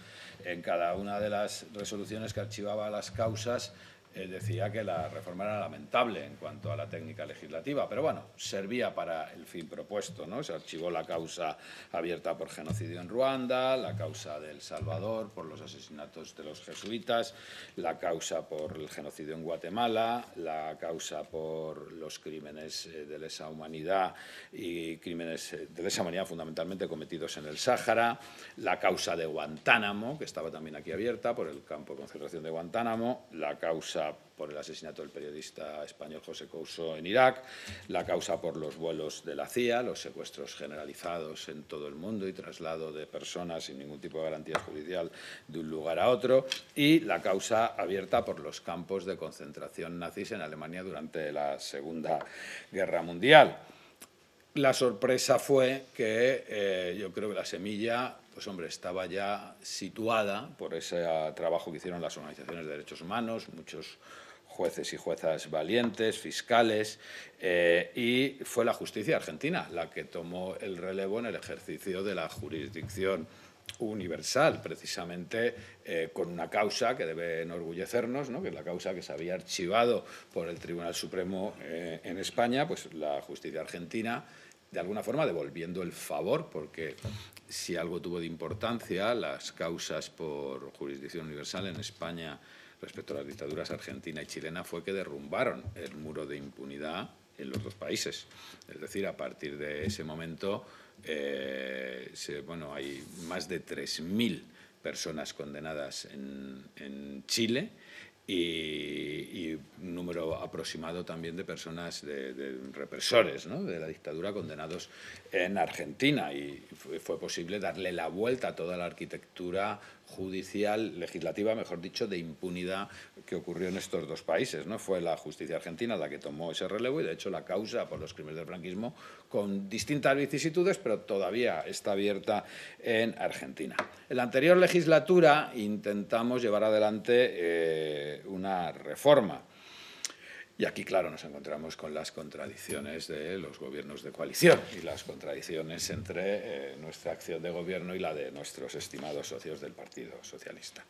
en cada una de las resoluciones que archivaba las causas, eh, decía que la reforma era lamentable en cuanto a la técnica legislativa, pero bueno, servía para el fin propuesto, ¿no? Se archivó la causa abierta por genocidio en Ruanda, la causa del Salvador por los asesinatos de los jesuitas, la causa por el genocidio en Guatemala, la causa por los crímenes de lesa humanidad y crímenes de lesa humanidad fundamentalmente cometidos en el Sáhara, la causa de Guantánamo, que estaba también aquí abierta por el campo de concentración de Guantánamo, la causa por el asesinato del periodista español José Couso en Irak, la causa por los vuelos de la C I A, los secuestros generalizados en todo el mundo y traslado de personas sin ningún tipo de garantía judicial de un lugar a otro, y la causa abierta por los campos de concentración nazis en Alemania durante la Segunda Guerra Mundial. La sorpresa fue que eh, yo creo que la semilla, pues hombre, estaba ya situada por ese trabajo que hicieron las organizaciones de derechos humanos, muchos jueces y juezas valientes, fiscales, eh, y fue la justicia argentina la que tomó el relevo en el ejercicio de la jurisdicción universal, precisamente eh, con una causa que debe enorgullecernos, ¿no? Que es la causa que se había archivado por el Tribunal Supremo eh, en España, pues la justicia argentina, de alguna forma devolviendo el favor, porque si algo tuvo de importancia las causas por jurisdicción universal en España respecto a las dictaduras argentina y chilena fue que derrumbaron el muro de impunidad en los dos países. Es decir, a partir de ese momento eh, se, bueno, hay más de tres mil personas condenadas en, en Chile, Y, y un número aproximado también de personas, de, de represores, ¿no?, de la dictadura condenados en Argentina. Y fue, fue posible darle la vuelta a toda la arquitectura judicial, legislativa, mejor dicho, de impunidad que ocurrió en estos dos países, ¿no? Fue la justicia argentina la que tomó ese relevo y, de hecho, la causa por los crímenes del franquismo, con distintas vicisitudes, pero todavía está abierta en Argentina. En la anterior legislatura intentamos llevar adelante eh, una reforma. Y aquí, claro, nos encontramos con las contradicciones de los gobiernos de coalición y las contradicciones entre eh, nuestra acción de gobierno y la de nuestros estimados socios del Partido Socialista.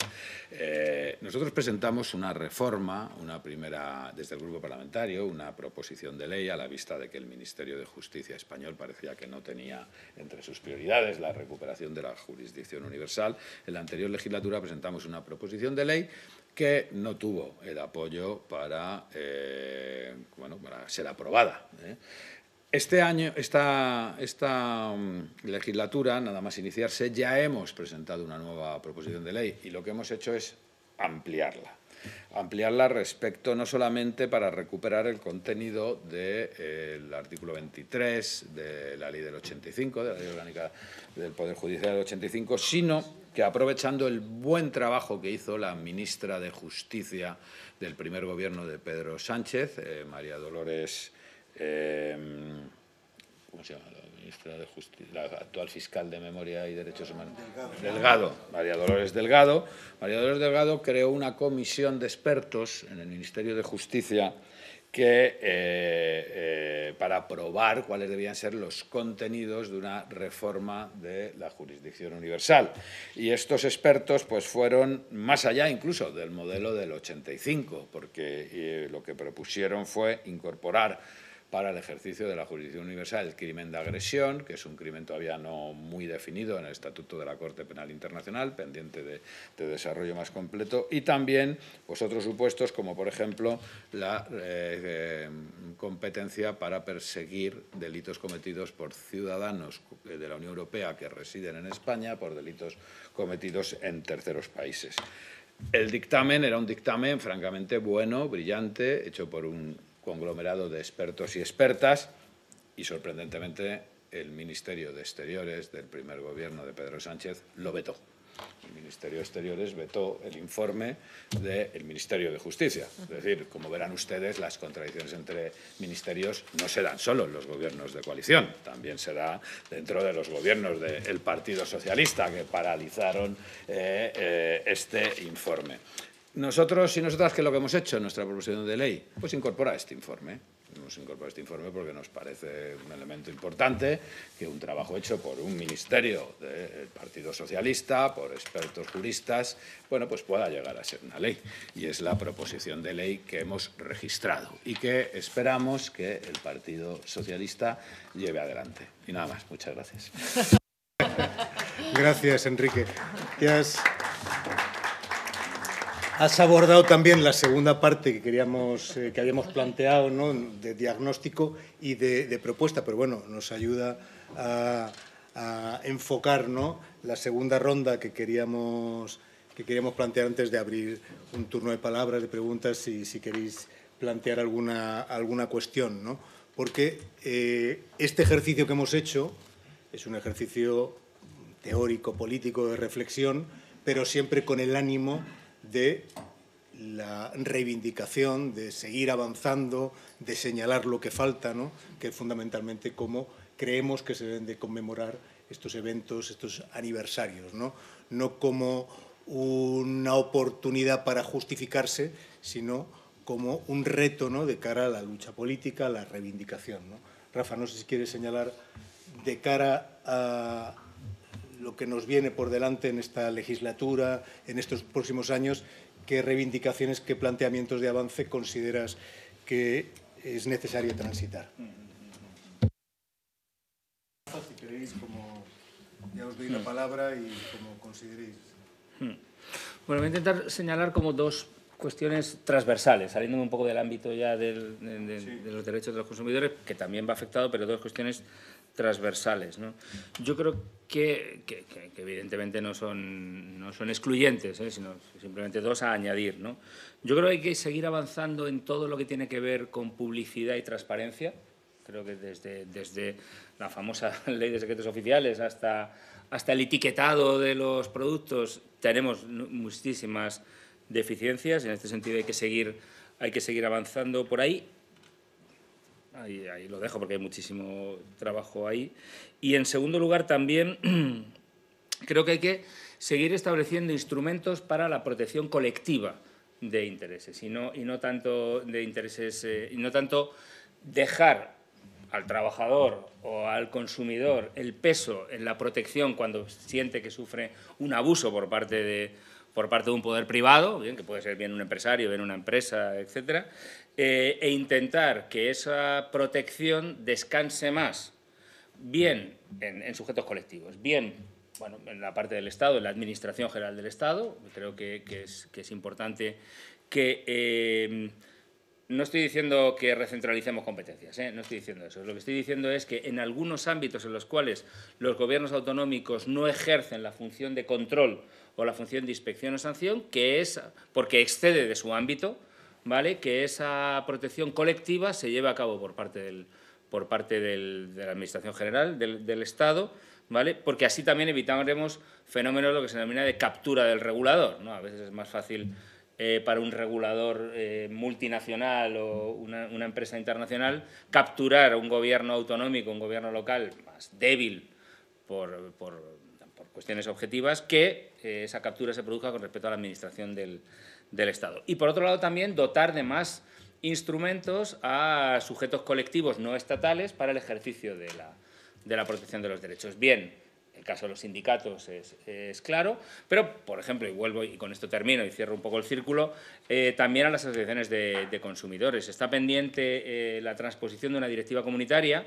Eh, nosotros presentamos una reforma, una primera, desde el Grupo Parlamentario, una proposición de ley a la vista de que el Ministerio de Justicia español parecía que no tenía entre sus prioridades la recuperación de la jurisdicción universal. En la anterior legislatura presentamos una proposición de ley que no tuvo el apoyo para, eh, bueno, para ser aprobada, ¿eh? Este año, esta, esta um, legislatura, nada más iniciarse, ya hemos presentado una nueva proposición de ley y lo que hemos hecho es ampliarla. Ampliarla respecto no solamente para recuperar el contenido del de, eh, artículo veintitrés de la Ley del ochenta y cinco, de la Ley Orgánica del Poder Judicial del ochenta y cinco, sino que aprovechando el buen trabajo que hizo la ministra de Justicia del primer gobierno de Pedro Sánchez, eh, María Dolores, eh, ¿cómo se llama? La ministra de Justicia, la actual fiscal de Memoria y Derechos Humanos. Delgado, María Dolores Delgado. María Dolores Delgado creó una comisión de expertos en el Ministerio de Justicia que eh, eh, para aprobar cuáles debían ser los contenidos de una reforma de la jurisdicción universal. Y estos expertos pues fueron más allá incluso del modelo del ochenta y cinco, porque eh, lo que propusieron fue incorporar para el ejercicio de la jurisdicción universal el crimen de agresión, que es un crimen todavía no muy definido en el Estatuto de la Corte Penal Internacional, pendiente de, de desarrollo más completo, y también pues, otros supuestos como, por ejemplo, la eh, eh, competencia para perseguir delitos cometidos por ciudadanos de la Unión Europea que residen en España por delitos cometidos en terceros países. El dictamen era un dictamen francamente bueno, brillante, hecho por un conglomerado de expertos y expertas y, sorprendentemente, el Ministerio de Exteriores del primer gobierno de Pedro Sánchez lo vetó. El Ministerio de Exteriores vetó el informe del Ministerio de Justicia. Es decir, como verán ustedes, las contradicciones entre ministerios no se dan solo en los gobiernos de coalición, también se da dentro de los gobiernos del Partido Socialista, que paralizaron eh, eh, este informe. Nosotros y nosotras, ¿qué es lo que hemos hecho en nuestra proposición de ley? Pues incorpora este informe. Hemos incorporado este informe porque nos parece un elemento importante que un trabajo hecho por un ministerio del Partido Socialista, por expertos juristas, bueno, pues pueda llegar a ser una ley. Y es la proposición de ley que hemos registrado y que esperamos que el Partido Socialista lleve adelante. Y nada más. Muchas gracias. Gracias, Enrique. Gracias. Has abordado también la segunda parte que queríamos, eh, que habíamos planteado, ¿no?, de diagnóstico y de, de propuesta, pero bueno, nos ayuda a, a enfocar, ¿no?, la segunda ronda que queríamos, que queríamos plantear antes de abrir un turno de palabras, de preguntas, y si queréis plantear alguna, alguna cuestión, ¿no? Porque eh, este ejercicio que hemos hecho es un ejercicio teórico, político, de reflexión, pero siempre con el ánimo de la reivindicación, de seguir avanzando, de señalar lo que falta, ¿no?, que es fundamentalmente cómo creemos que se deben de conmemorar estos eventos, estos aniversarios, ¿no? No como una oportunidad para justificarse, sino como un reto, ¿no?, de cara a la lucha política, a la reivindicación, ¿no? Rafa, no sé si quieres señalar de cara a lo que nos viene por delante en esta legislatura, en estos próximos años, ¿qué reivindicaciones, qué planteamientos de avance consideras que es necesario transitar? Si queréis, como ya os doy la palabra y como consideréis. Bueno, voy a intentar señalar como dos cuestiones transversales, saliéndome un poco del ámbito ya del, de, de, sí. de los derechos de los consumidores, que también va afectado, pero dos cuestiones transversales, ¿no? Yo creo que, que, que evidentemente no son, no son excluyentes, ¿eh?, sino simplemente dos a añadir, ¿no? Yo creo que hay que seguir avanzando en todo lo que tiene que ver con publicidad y transparencia. Creo que desde, desde la famosa ley de secretos oficiales hasta, hasta el etiquetado de los productos tenemos muchísimas deficiencias. En este sentido hay que seguir, hay que seguir avanzando por ahí. Ahí, ahí lo dejo porque hay muchísimo trabajo ahí. Y, en segundo lugar, también creo que hay que seguir estableciendo instrumentos para la protección colectiva de intereses y no, y no tanto de intereses eh, y no tanto dejar al trabajador o al consumidor el peso en la protección cuando siente que sufre un abuso por parte de, por parte de un poder privado, bien, que puede ser bien un empresario, bien una empresa, etcétera, Eh, e intentar que esa protección descanse más, bien en, en sujetos colectivos, bien bueno, en la parte del Estado, en la Administración General del Estado. Creo que, que, es, que es importante que… Eh, no estoy diciendo que recentralicemos competencias, ¿eh? No estoy diciendo eso. Lo que estoy diciendo es que en algunos ámbitos en los cuales los gobiernos autonómicos no ejercen la función de control o la función de inspección o sanción, que es porque excede de su ámbito, ¿vale?, que esa protección colectiva se lleve a cabo por parte, del, por parte del, de la Administración General, del, del Estado, ¿vale?, porque así también evitaremos fenómenos lo que se denomina de captura del regulador, ¿no? A veces es más fácil eh, para un regulador eh, multinacional o una, una empresa internacional capturar a un gobierno autonómico, un gobierno local más débil por, por, por cuestiones objetivas, que eh, esa captura se produzca con respecto a la Administración del del Estado. Y, por otro lado, también dotar de más instrumentos a sujetos colectivos no estatales para el ejercicio de la, de la protección de los derechos. Bien, el caso de los sindicatos es, es claro, pero, por ejemplo, y vuelvo y con esto termino y cierro un poco el círculo, eh, también a las asociaciones de, de consumidores. Está pendiente eh, la transposición de una directiva comunitaria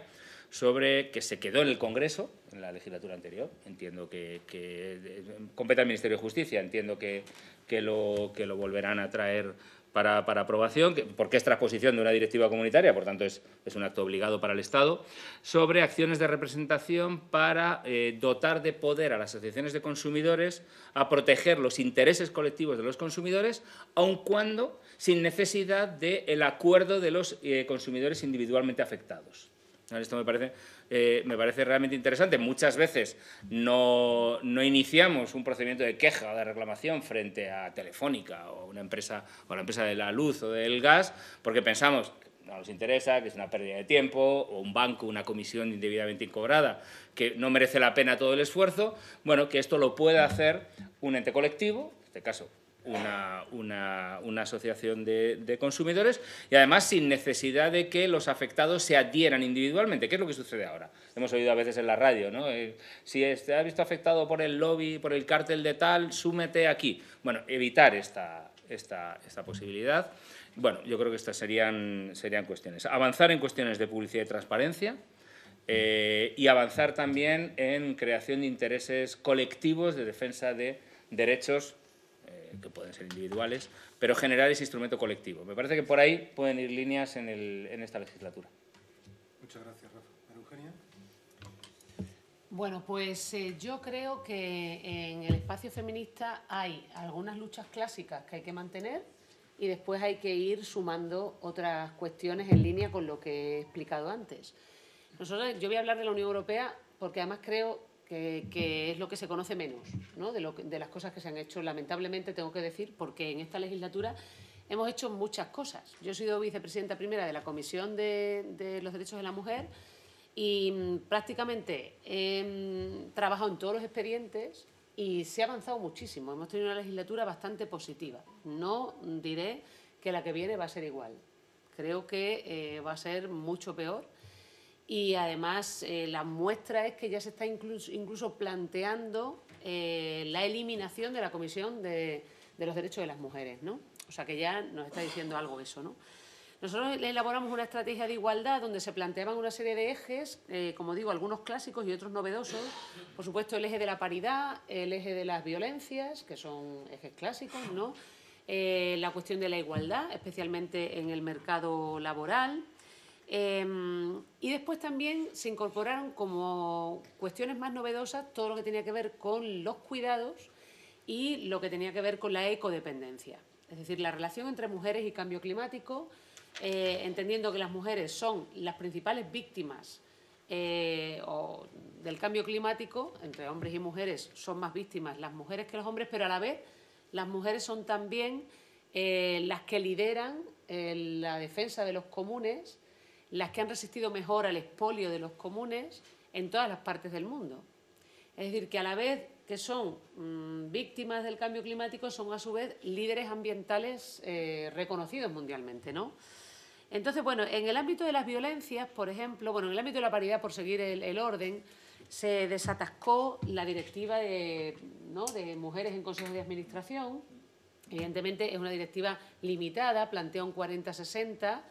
sobre que se quedó en el Congreso, en la legislatura anterior, entiendo que, que compete al Ministerio de Justicia, entiendo que, que, lo, que lo volverán a traer para, para aprobación, que, porque es transposición de una directiva comunitaria, por tanto es, es un acto obligado para el Estado, sobre acciones de representación para eh, dotar de poder a las asociaciones de consumidores a proteger los intereses colectivos de los consumidores, aun cuando sin necesidad del acuerdo de los eh, consumidores individualmente afectados. Esto me parece, eh, me parece realmente interesante. Muchas veces no, no iniciamos un procedimiento de queja o de reclamación frente a Telefónica o una empresa o la empresa de la luz o del gas porque pensamos que no nos interesa, que es una pérdida de tiempo o un banco, una comisión indebidamente incobrada que no merece la pena todo el esfuerzo. Bueno, que esto lo pueda hacer un ente colectivo, en este caso Una, una, una asociación de, de consumidores y, además, sin necesidad de que los afectados se adhieran individualmente. ¿Qué es lo que sucede ahora? Hemos oído a veces en la radio, ¿no? Eh, si te has visto afectado por el lobby, por el cártel de tal, súmete aquí. Bueno, evitar esta, esta, esta posibilidad. Bueno, yo creo que estas serían, serían cuestiones. Avanzar en cuestiones de publicidad y transparencia. Eh, y avanzar también en creación de intereses colectivos de defensa de derechos que pueden ser individuales, pero generar ese instrumento colectivo. Me parece que por ahí pueden ir líneas en, el, en esta legislatura. Muchas gracias, Rafa. María Eugenia. Bueno, pues eh, yo creo que en el espacio feminista hay algunas luchas clásicas que hay que mantener y después hay que ir sumando otras cuestiones en línea con lo que he explicado antes. Nosotros, yo voy a hablar de la Unión Europea porque además creo Que, que es lo que se conoce menos, ¿no? de, lo, de las cosas que se han hecho. Lamentablemente, tengo que decir, porque en esta legislatura hemos hecho muchas cosas. Yo he sido vicepresidenta primera de la Comisión de, de los Derechos de la Mujer y mmm, prácticamente he trabajado en todos los expedientes y se ha avanzado muchísimo. Hemos tenido una legislatura bastante positiva. No diré que la que viene va a ser igual. Creo que eh, va a ser mucho peor. Y, además, eh, la muestra es que ya se está incluso, incluso planteando eh, la eliminación de la Comisión de, de los Derechos de las Mujeres, ¿no? O sea, que ya nos está diciendo algo eso, ¿no? Nosotros elaboramos una estrategia de igualdad donde se planteaban una serie de ejes, eh, como digo, algunos clásicos y otros novedosos. Por supuesto, el eje de la paridad, el eje de las violencias, que son ejes clásicos, ¿no? Eh, la cuestión de la igualdad, especialmente en el mercado laboral. Eh, y después también se incorporaron como cuestiones más novedosas todo lo que tenía que ver con los cuidados y lo que tenía que ver con la ecodependencia, es decir, la relación entre mujeres y cambio climático, eh, entendiendo que las mujeres son las principales víctimas eh, o del cambio climático. Entre hombres y mujeres son más víctimas las mujeres que los hombres, pero a la vez las mujeres son también eh, las que lideran eh, la defensa de los comunes, las que han resistido mejor al expolio de los comunes en todas las partes del mundo. Es decir, que a la vez que son mmm, víctimas del cambio climático, son a su vez líderes ambientales eh, reconocidos mundialmente, ¿no? Entonces, bueno, en el ámbito de las violencias, por ejemplo, bueno, en el ámbito de la paridad, por seguir el, el orden, se desatascó la directiva de, ¿no? de mujeres en consejos de administración. Evidentemente es una directiva limitada, plantea un cuarenta sesenta,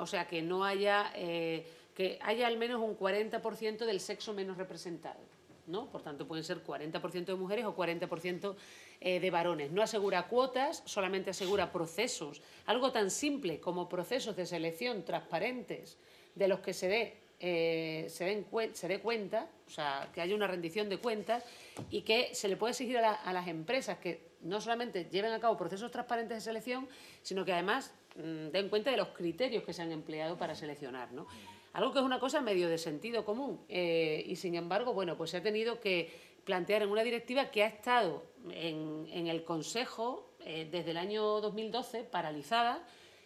o sea, que no haya, eh, que haya al menos un cuarenta por ciento del sexo menos representado, ¿no? Por tanto, pueden ser cuarenta por ciento de mujeres o cuarenta por ciento eh, de varones. No asegura cuotas, solamente asegura procesos. Algo tan simple como procesos de selección transparentes de los que se dé, eh, se den se dé cuenta, o sea, que haya una rendición de cuentas y que se le puede exigir a, la, a las empresas que no solamente lleven a cabo procesos transparentes de selección, sino que además den cuenta de los criterios que se han empleado para seleccionar, ¿no? Algo que es una cosa medio de sentido común eh, y, sin embargo, bueno, pues se ha tenido que plantear en una directiva que ha estado en, en el Consejo eh, desde el año dos mil doce paralizada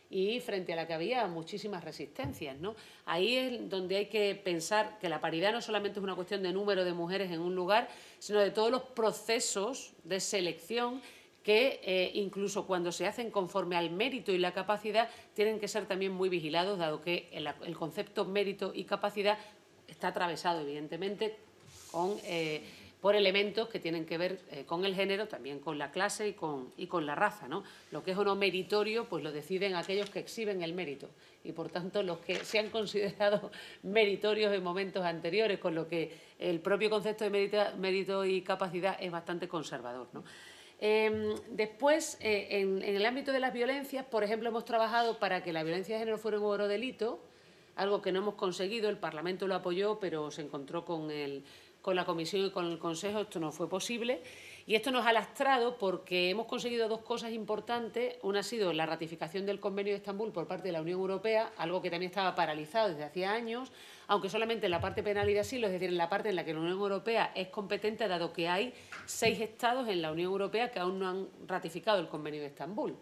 y frente a la que había muchísimas resistencias, ¿no? Ahí es donde hay que pensar que la paridad no solamente es una cuestión de número de mujeres en un lugar, sino de todos los procesos de selección que eh, incluso cuando se hacen conforme al mérito y la capacidad tienen que ser también muy vigilados, dado que el, el concepto mérito y capacidad está atravesado, evidentemente, con, eh, por elementos que tienen que ver eh, con el género, también con la clase y con, y con la raza, ¿no? Lo que es o no meritorio, pues lo deciden aquellos que exhiben el mérito y, por tanto, los que se han considerado meritorios en momentos anteriores, con lo que el propio concepto de mérito, mérito y capacidad es bastante conservador, ¿no? Eh, después, eh, en, en el ámbito de las violencias, por ejemplo, hemos trabajado para que la violencia de género fuera un oro delito, algo que no hemos conseguido. El Parlamento lo apoyó, pero se encontró con, el, con la Comisión y con el Consejo, esto no fue posible. Y esto nos ha lastrado porque hemos conseguido dos cosas importantes. Una ha sido la ratificación del Convenio de Estambul por parte de la Unión Europea, algo que también estaba paralizado desde hacía años, aunque solamente en la parte penal y de asilo, es decir, en la parte en la que la Unión Europea es competente, dado que hay seis estados en la Unión Europea que aún no han ratificado el Convenio de Estambul,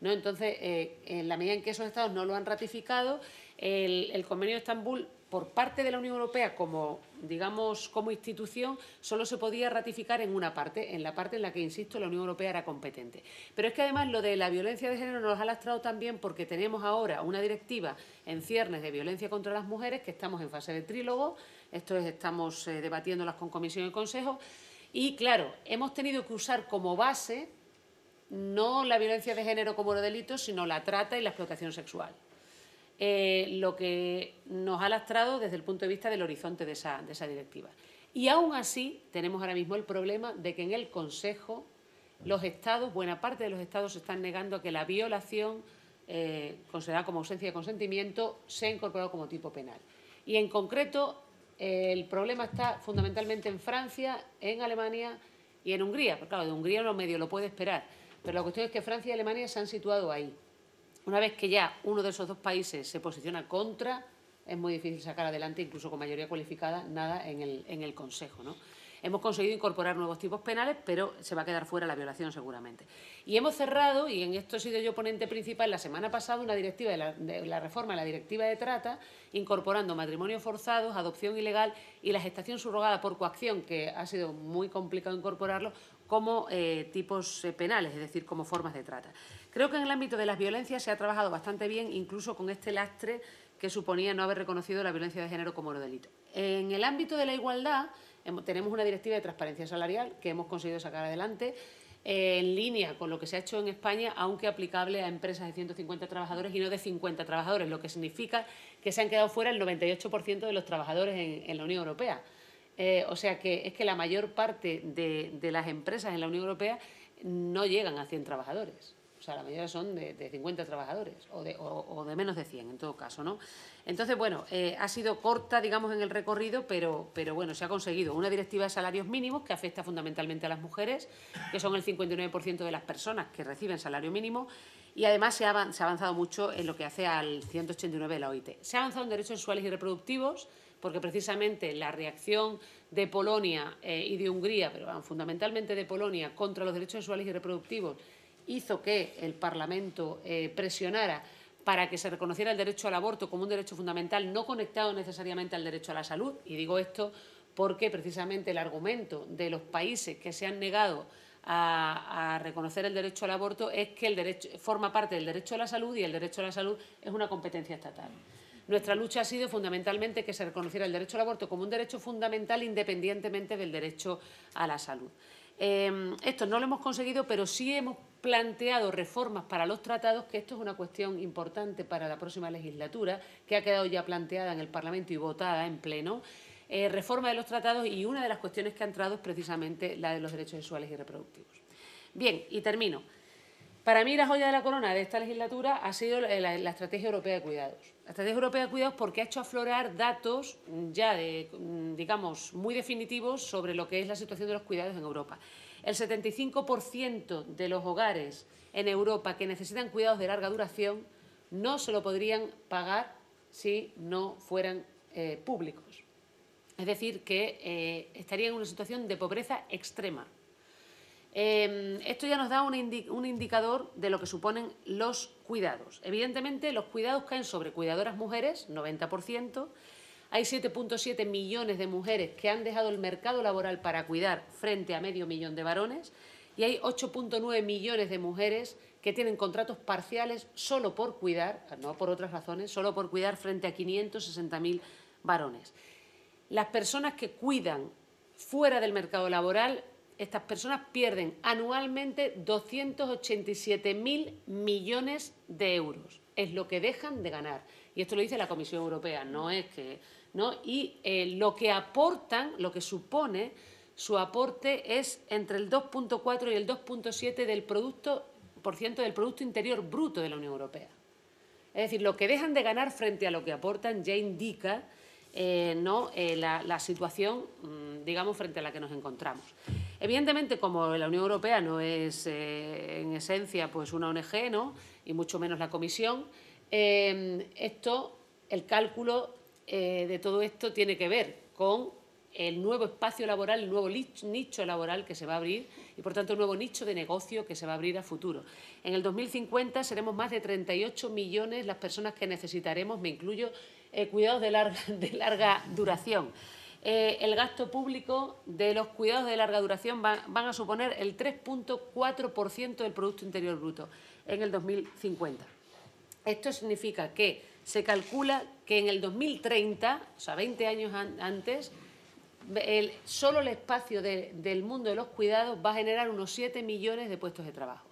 ¿no? Entonces, eh, en la medida en que esos estados no lo han ratificado, el, el Convenio de Estambul, por parte de la Unión Europea, como, digamos, como institución, solo se podía ratificar en una parte, en la parte en la que, insisto, la Unión Europea era competente. Pero es que, además, lo de la violencia de género nos ha lastrado también porque tenemos ahora una directiva en ciernes de violencia contra las mujeres, que estamos en fase de trílogo, esto es, estamos eh, debatiéndolas con Comisión y Consejo, y, claro, hemos tenido que usar como base no la violencia de género como delito, sino la trata y la explotación sexual. Eh, lo que nos ha lastrado desde el punto de vista del horizonte de esa, de esa directiva. Y aún así tenemos ahora mismo el problema de que en el Consejo los Estados, buena parte de los Estados, se están negando a que la violación, eh, considerada como ausencia de consentimiento, sea incorporada como tipo penal. Y en concreto eh, el problema está fundamentalmente en Francia, en Alemania y en Hungría. Porque claro, de Hungría no medio lo puede esperar, pero la cuestión es que Francia y Alemania se han situado ahí. Una vez que ya uno de esos dos países se posiciona contra, es muy difícil sacar adelante, incluso con mayoría cualificada, nada en el, en el Consejo, ¿no? Hemos conseguido incorporar nuevos tipos penales, pero se va a quedar fuera la violación seguramente. Y hemos cerrado, y en esto he sido yo ponente principal la semana pasada, una directiva de la, de la reforma de la directiva de trata, incorporando matrimonios forzados, adopción ilegal y la gestación subrogada por coacción, que ha sido muy complicado incorporarlo, como eh, tipos eh, penales, es decir, como formas de trata. Creo que en el ámbito de las violencias se ha trabajado bastante bien, incluso con este lastre que suponía no haber reconocido la violencia de género como delito. En el ámbito de la igualdad hemos, tenemos una directiva de transparencia salarial que hemos conseguido sacar adelante eh, en línea con lo que se ha hecho en España, aunque aplicable a empresas de ciento cincuenta trabajadores y no de cincuenta trabajadores, lo que significa que se han quedado fuera el noventa y ocho por ciento de los trabajadores en, en la Unión Europea. Eh, o sea que es que la mayor parte de, de las empresas en la Unión Europea no llegan a cien trabajadores. O sea, la mayoría son de, de cincuenta trabajadores o de, o, o de menos de cien, en todo caso, ¿no? Entonces, bueno, eh, ha sido corta, digamos, en el recorrido, pero, pero bueno, se ha conseguido una directiva de salarios mínimos que afecta fundamentalmente a las mujeres, que son el cincuenta y nueve por ciento de las personas que reciben salario mínimo, y además se ha, se ha avanzado mucho en lo que hace al ciento ochenta y nueve de la O I T. Se ha avanzado en derechos sexuales y reproductivos, porque precisamente la reacción de Polonia eh, y de Hungría, pero bueno, fundamentalmente de Polonia, contra los derechos sexuales y reproductivos, hizo que el Parlamento eh, presionara para que se reconociera el derecho al aborto como un derecho fundamental, no conectado necesariamente al derecho a la salud. Y digo esto porque precisamente el argumento de los países que se han negado a, a reconocer el derecho al aborto es que el derecho forma parte del derecho a la salud y el derecho a la salud es una competencia estatal. Nuestra lucha ha sido fundamentalmente que se reconociera el derecho al aborto como un derecho fundamental independientemente del derecho a la salud. Eh, esto no lo hemos conseguido, pero sí hemos planteado reformas para los tratados, que esto es una cuestión importante para la próxima legislatura, que ha quedado ya planteada en el Parlamento y votada en pleno. Eh, reforma de los tratados, y una de las cuestiones que ha entrado es precisamente la de los derechos sexuales y reproductivos. Bien, y termino. Para mí la joya de la corona de esta legislatura ha sido la, la, la Estrategia Europea de Cuidados. La Estrategia Europea de Cuidados porque ha hecho aflorar datos ya, de, digamos, muy definitivos sobre lo que es la situación de los cuidados en Europa. El setenta y cinco por ciento de los hogares en Europa que necesitan cuidados de larga duración no se lo podrían pagar si no fueran eh, públicos. Es decir, que eh, estarían en una situación de pobreza extrema. Eh, esto ya nos da un, indi un indicador de lo que suponen los cuidados. Evidentemente, los cuidados caen sobre cuidadoras mujeres, noventa por ciento. Hay siete punto siete millones de mujeres que han dejado el mercado laboral para cuidar frente a medio millón de varones. Y hay ocho punto nueve millones de mujeres que tienen contratos parciales solo por cuidar, no por otras razones, solo por cuidar frente a quinientos sesenta mil varones. Las personas que cuidan fuera del mercado laboral, estas personas pierden anualmente doscientos ochenta y siete mil millones de euros. Es lo que dejan de ganar. Y esto lo dice la Comisión Europea, no es que, ¿no? Y eh, lo que aportan, lo que supone, su aporte es entre el dos punto cuatro y el dos punto siete del producto, por ciento del Producto Interior Bruto de la Unión Europea. Es decir, lo que dejan de ganar frente a lo que aportan ya indica eh, ¿no? eh, la, la situación, digamos, frente a la que nos encontramos. Evidentemente, como la Unión Europea no es, eh, en esencia, pues una O N G, ¿no?, y mucho menos la Comisión, eh, esto, el cálculo eh, de todo esto tiene que ver con el nuevo espacio laboral, el nuevo nicho laboral que se va a abrir y, por tanto, el nuevo nicho de negocio que se va a abrir a futuro. En el dos mil cincuenta seremos más de treinta y ocho millones las personas que necesitaremos, me incluyo, eh, cuidados de larga, de larga duración. Eh, el gasto público de los cuidados de larga duración va, van a suponer el tres coma cuatro por ciento del Producto Interior Bruto en el dos mil cincuenta. Esto significa que se calcula que en el dos mil treinta, o sea, veinte años an- antes, El, solo el espacio de, del mundo de los cuidados va a generar unos siete millones de puestos de trabajo.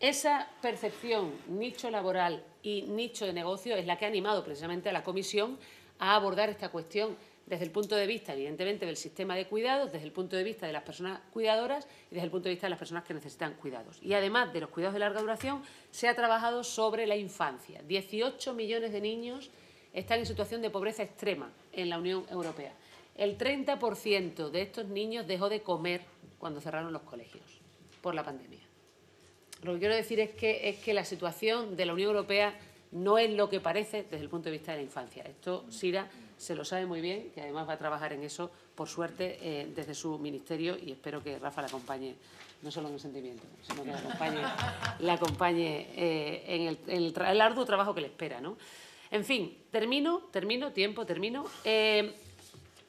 Esa percepción nicho laboral y nicho de negocio es la que ha animado precisamente a la Comisión a abordar esta cuestión desde el punto de vista, evidentemente, del sistema de cuidados, desde el punto de vista de las personas cuidadoras y desde el punto de vista de las personas que necesitan cuidados. Y además de los cuidados de larga duración, se ha trabajado sobre la infancia. dieciocho millones de niños están en situación de pobreza extrema en la Unión Europea. El treinta por ciento de estos niños dejó de comer cuando cerraron los colegios por la pandemia. Lo que quiero decir es que, es que la situación de la Unión Europea no es lo que parece desde el punto de vista de la infancia. Esto Sira se lo sabe muy bien, que además va a trabajar en eso, por suerte, eh, desde su ministerio, y espero que Rafa la acompañe, no solo en un sentimiento, sino que la acompañe, la acompañe eh, en, el, en el, el arduo trabajo que le espera, ¿no? En fin, termino, termino, tiempo, termino... Eh,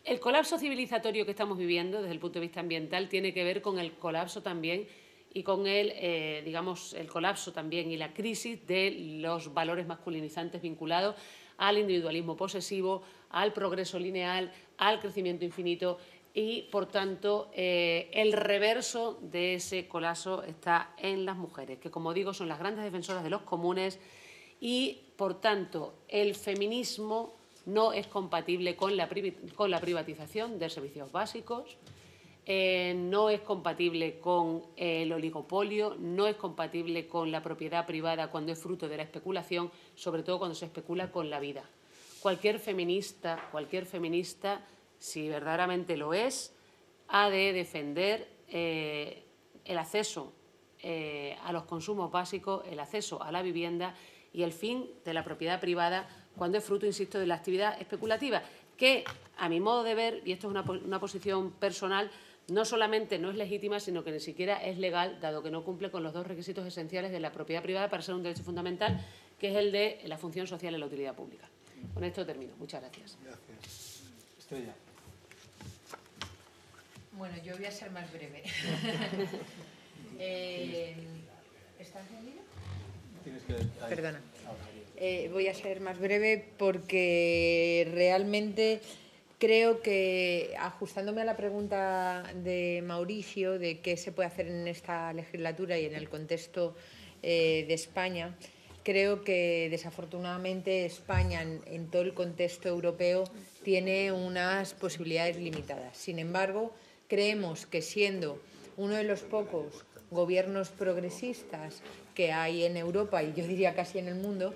El colapso civilizatorio que estamos viviendo desde el punto de vista ambiental tiene que ver con el colapso también y con el, eh, digamos, el colapso también y la crisis de los valores masculinizantes vinculados al individualismo posesivo, al progreso lineal, al crecimiento infinito y, por tanto, eh, el reverso de ese colapso está en las mujeres, que, como digo, son las grandes defensoras de los comunes y, por tanto, el feminismo no es compatible con la, con la privatización de servicios básicos, eh, no es compatible con el oligopolio, no es compatible con la propiedad privada cuando es fruto de la especulación, sobre todo cuando se especula con la vida. Cualquier feminista, cualquier feminista, si verdaderamente lo es, ha de defender eh, el acceso eh, a los consumos básicos, el acceso a la vivienda y el fin de la propiedad privada cuando es fruto, insisto, de la actividad especulativa, que, a mi modo de ver, y esto es una, una posición personal, no solamente no es legítima, sino que ni siquiera es legal, dado que no cumple con los dos requisitos esenciales de la propiedad privada para ser un derecho fundamental, que es el de la función social y la utilidad pública. Con esto termino. Muchas gracias. Gracias. Estrella. Bueno, yo voy a ser más breve. eh, ¿Estás entendido? Tienes que... Perdona. Eh, voy a ser más breve porque realmente creo que, ajustándome a la pregunta de Mauricio de qué se puede hacer en esta legislatura y en el contexto eh, de España, creo que desafortunadamente España en, en todo el contexto europeo tiene unas posibilidades limitadas. Sin embargo, creemos que siendo uno de los pocos gobiernos progresistas que hay en Europa y yo diría casi en el mundo,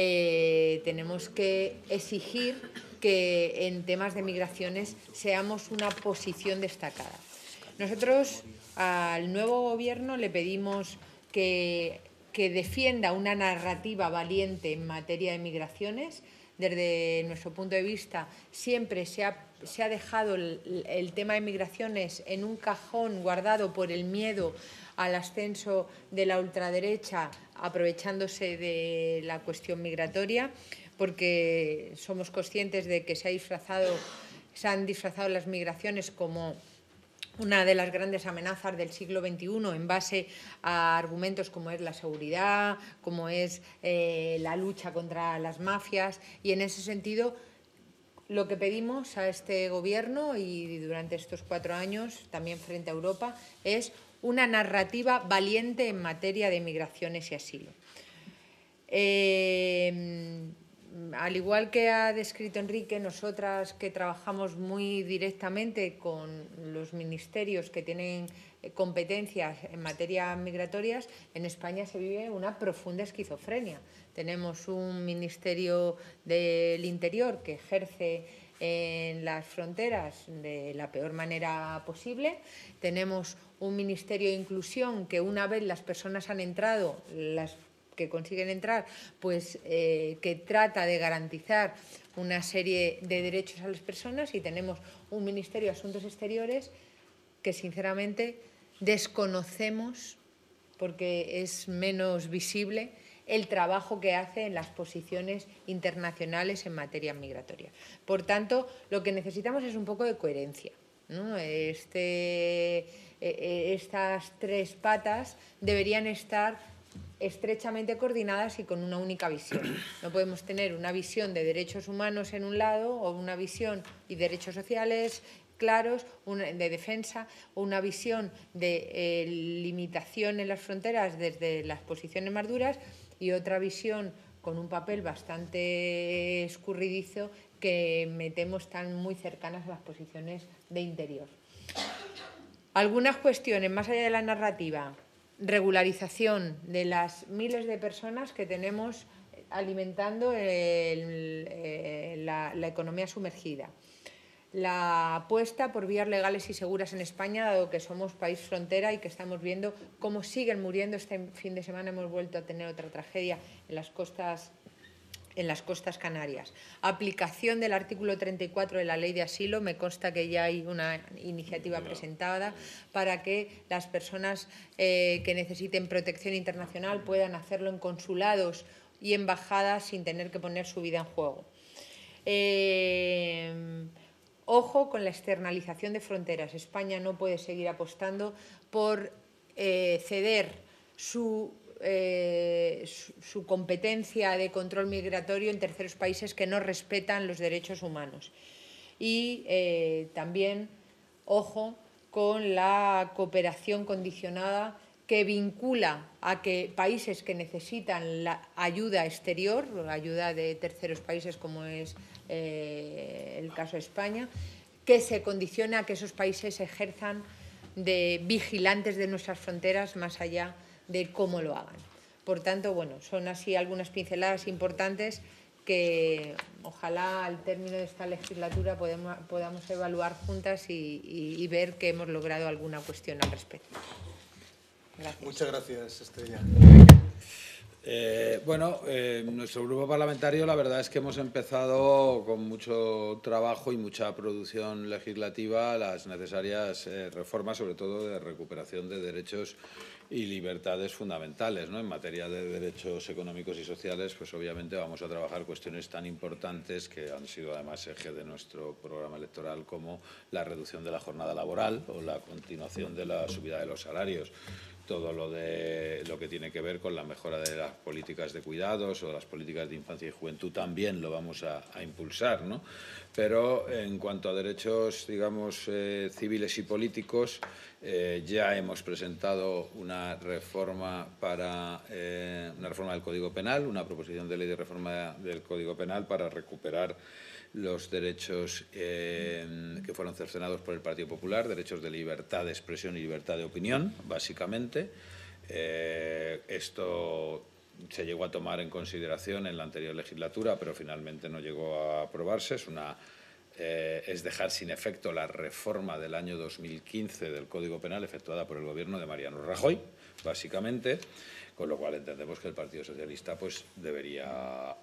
eh, tenemos que exigir que en temas de migraciones seamos una posición destacada. Nosotros al nuevo gobierno le pedimos que, que defienda una narrativa valiente en materia de migraciones. Desde nuestro punto de vista, siempre se ha, se ha dejado el, el tema de migraciones en un cajón guardado por el miedo al ascenso de la ultraderecha, aprovechándose de la cuestión migratoria, porque somos conscientes de que se, ha disfrazado, se han disfrazado las migraciones como una de las grandes amenazas del siglo veintiuno en base a argumentos como es la seguridad, como es eh, la lucha contra las mafias. Y en ese sentido, lo que pedimos a este Gobierno y durante estos cuatro años, también frente a Europa, es una narrativa valiente en materia de migraciones y asilo. Eh, Al igual que ha descrito Enrique, nosotras que trabajamos muy directamente con los ministerios que tienen competencias en materia migratorias, en España se vive una profunda esquizofrenia. Tenemos un Ministerio del Interior que ejerce en las fronteras de la peor manera posible. Tenemos un Ministerio de Inclusión que, una vez las personas han entrado, las que consiguen entrar, pues eh, que trata de garantizar una serie de derechos a las personas, y tenemos un Ministerio de Asuntos Exteriores que, sinceramente, desconocemos, porque es menos visible, el trabajo que hace en las posiciones internacionales en materia migratoria. Por tanto, lo que necesitamos es un poco de coherencia, ¿no? Este, estas tres patas deberían estar estrechamente coordinadas y con una única visión. No podemos tener una visión de derechos humanos en un lado, o una visión y derechos sociales claros, una de defensa, o una visión de eh, limitación en las fronteras desde las posiciones más duras, y otra visión con un papel bastante escurridizo que metemos tan muy cercanas a las posiciones de interior. Algunas cuestiones, más allá de la narrativa: regularización de las miles de personas que tenemos alimentando el, el, la, la economía sumergida. La apuesta por vías legales y seguras en España, dado que somos país frontera y que estamos viendo cómo siguen muriendo. Este fin de semana hemos vuelto a tener otra tragedia en las costas, en las costas canarias. Aplicación del artículo treinta y cuatro de la Ley de Asilo. Me consta que ya hay una iniciativa presentada para que las personas eh, que necesiten protección internacional puedan hacerlo en consulados y embajadas sin tener que poner su vida en juego. Eh, ojo con la externalización de fronteras. España no puede seguir apostando por eh, ceder su Eh, su, su competencia de control migratorio en terceros países que no respetan los derechos humanos. Y eh, también, ojo, con la cooperación condicionada, que vincula a que países que necesitan la ayuda exterior, la ayuda de terceros países, como es eh, el caso de España, que se condiciona a que esos países ejerzan de vigilantes de nuestras fronteras más allá de cómo lo hagan. Por tanto, bueno, son así algunas pinceladas importantes que ojalá al término de esta legislatura podemos, podamos evaluar juntas y, y, y ver que hemos logrado alguna cuestión al respecto. Gracias. Muchas gracias, Estrella. Eh, bueno, eh, nuestro grupo parlamentario, la verdad es que hemos empezado con mucho trabajo y mucha producción legislativa las necesarias eh, reformas, sobre todo de recuperación de derechos y libertades fundamentales, ¿no? En materia de derechos económicos y sociales, pues obviamente vamos a trabajar cuestiones tan importantes que han sido además eje de nuestro programa electoral, como la reducción de la jornada laboral o la continuación de la subida de los salarios. Todo lo de lo que tiene que ver con la mejora de las políticas de cuidados o las políticas de infancia y juventud también lo vamos a, a impulsar, ¿no? Pero en cuanto a derechos, digamos, eh, civiles y políticos, eh, ya hemos presentado una reforma para eh, una reforma del Código Penal, una proposición de ley de reforma del Código Penal para recuperar los derechos eh, que fueron cercenados por el Partido Popular, derechos de libertad de expresión y libertad de opinión, básicamente. Eh, esto se llegó a tomar en consideración en la anterior legislatura, pero finalmente no llegó a aprobarse. Es una Eh, es dejar sin efecto la reforma del año dos mil quince del Código Penal efectuada por el Gobierno de Mariano Rajoy, básicamente, con lo cual entendemos que el Partido Socialista pues debería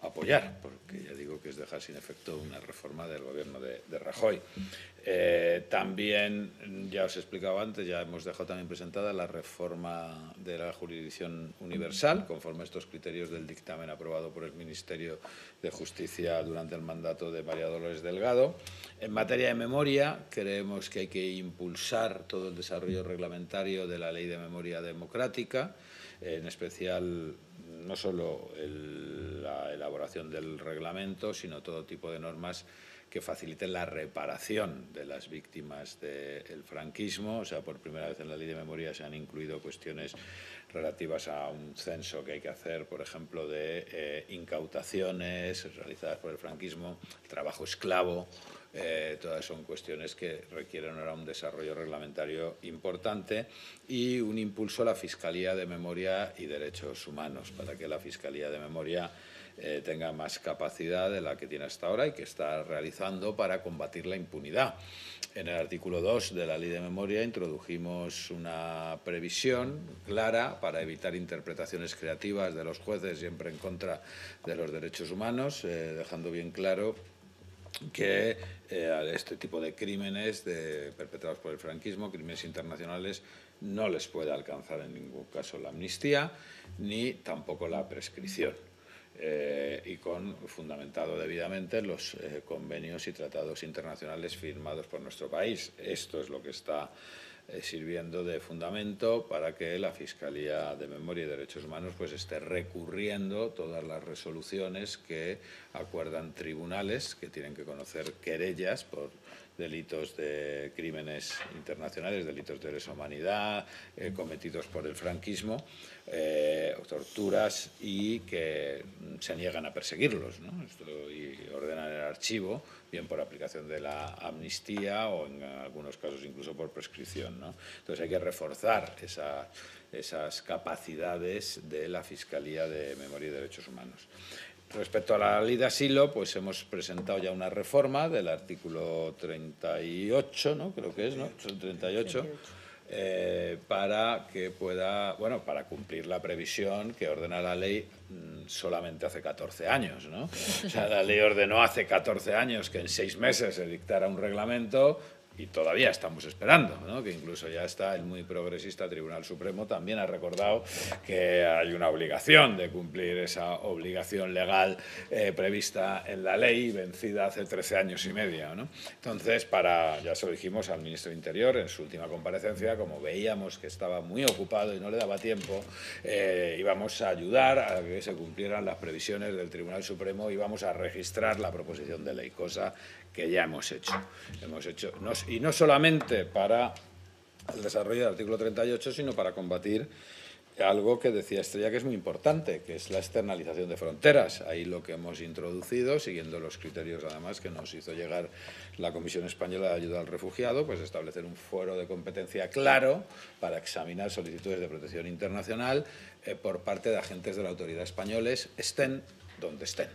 apoyar, porque ya digo que es dejar sin efecto una reforma del Gobierno de, de Rajoy. Eh, también, ya os he explicado antes, ya hemos dejado también presentada la reforma de la jurisdicción universal, conforme a estos criterios del dictamen aprobado por el Ministerio de Justicia durante el mandato de María Dolores Delgado. En materia de memoria, creemos que hay que impulsar todo el desarrollo reglamentario de la Ley de Memoria Democrática, en especial no solo el, la elaboración del reglamento, sino todo tipo de normas que faciliten la reparación de las víctimas del franquismo. O sea, por primera vez en la Ley de Memoria se han incluido cuestiones relativas a un censo que hay que hacer, por ejemplo, de eh, incautaciones realizadas por el franquismo, el trabajo esclavo. Eh, todas son cuestiones que requieren ahora un desarrollo reglamentario importante y un impulso a la Fiscalía de Memoria y Derechos Humanos, para que la Fiscalía de Memoria eh, tenga más capacidad de la que tiene hasta ahora y que está realizando para combatir la impunidad. En el artículo dos de la Ley de Memoria introdujimos una previsión clara para evitar interpretaciones creativas de los jueces siempre en contra de los derechos humanos, eh, dejando bien claro que eh, este tipo de crímenes de, perpetrados por el franquismo, crímenes internacionales, no les puede alcanzar en ningún caso la amnistía ni tampoco la prescripción. Eh, y con fundamentado debidamente los eh, convenios y tratados internacionales firmados por nuestro país. Esto es lo que está eh, sirviendo de fundamento para que la Fiscalía de Memoria y Derechos Humanos pues, esté recurriendo todas las resoluciones que acuerdan tribunales que tienen que conocer querellas por delitos de crímenes internacionales, delitos de lesa humanidad eh, cometidos por el franquismo, eh, torturas y que se niegan a perseguirlos, ¿no? Esto, y ordenan el archivo, bien por aplicación de la amnistía o en algunos casos incluso por prescripción, ¿no? Entonces hay que reforzar esa, esas capacidades de la Fiscalía de Memoria y Derechos Humanos. Respecto a la ley de asilo, pues hemos presentado ya una reforma del artículo treinta y ocho, ¿no? Creo que es, ¿no? treinta y ocho, eh, para que pueda, bueno, para cumplir la previsión que ordena la ley solamente hace catorce años, ¿no? O sea, la ley ordenó hace catorce años que en seis meses se dictara un reglamento. Y todavía estamos esperando, ¿no? Que incluso ya está el muy progresista Tribunal Supremo también ha recordado que hay una obligación de cumplir esa obligación legal eh, prevista en la ley, vencida hace trece años y medio, ¿no? Entonces, para, ya se lo dijimos al ministro de Interior en su última comparecencia, como veíamos que estaba muy ocupado y no le daba tiempo, eh, íbamos a ayudar a que se cumplieran las previsiones del Tribunal Supremo y íbamos a registrar la proposición de ley, cosa que ya hemos hecho. Hemos hecho no, y no solamente para el desarrollo del artículo treinta y ocho, sino para combatir algo que decía Estrella que es muy importante, que es la externalización de fronteras. Ahí lo que hemos introducido, siguiendo los criterios además que nos hizo llegar la Comisión Española de Ayuda al Refugiado, pues establecer un foro de competencia claro para examinar solicitudes de protección internacional eh, por parte de agentes de la autoridad españoles, estén donde estén.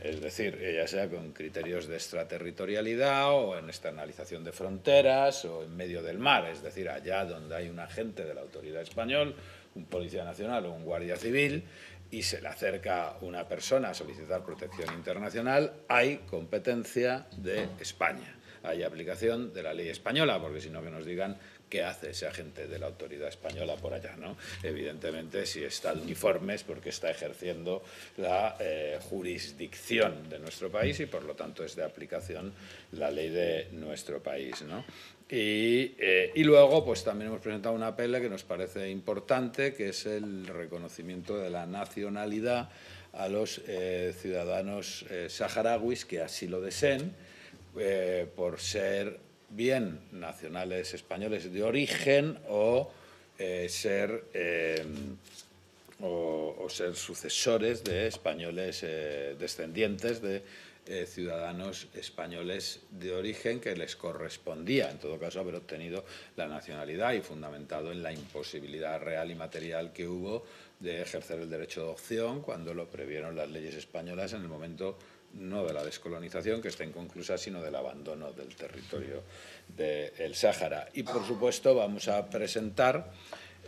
Es decir, ya sea con criterios de extraterritorialidad o en externalización de fronteras o en medio del mar, es decir, allá donde hay un agente de la autoridad española, un policía nacional o un guardia civil, y se le acerca una persona a solicitar protección internacional, hay competencia de España, hay aplicación de la ley española, porque si no que nos digan qué hace ese agente de la autoridad española por allá, ¿no? Evidentemente, si está de uniformes, porque está ejerciendo la eh, jurisdicción de nuestro país y, por lo tanto, es de aplicación la ley de nuestro país, ¿no? Y, eh, y luego, pues también hemos presentado una apela que nos parece importante, que es el reconocimiento de la nacionalidad a los eh, ciudadanos eh, saharauis que así lo deseen, eh, por ser bien nacionales españoles de origen o, eh, ser, eh, o, o ser sucesores de españoles eh, descendientes de eh, ciudadanos españoles de origen que les correspondía, en todo caso, haber obtenido la nacionalidad y fundamentado en la imposibilidad real y material que hubo de ejercer el derecho de opción cuando lo previeron las leyes españolas en el momento no de la descolonización, que está inconclusa, sino del abandono del territorio del Sáhara. Y, por supuesto, vamos a presentar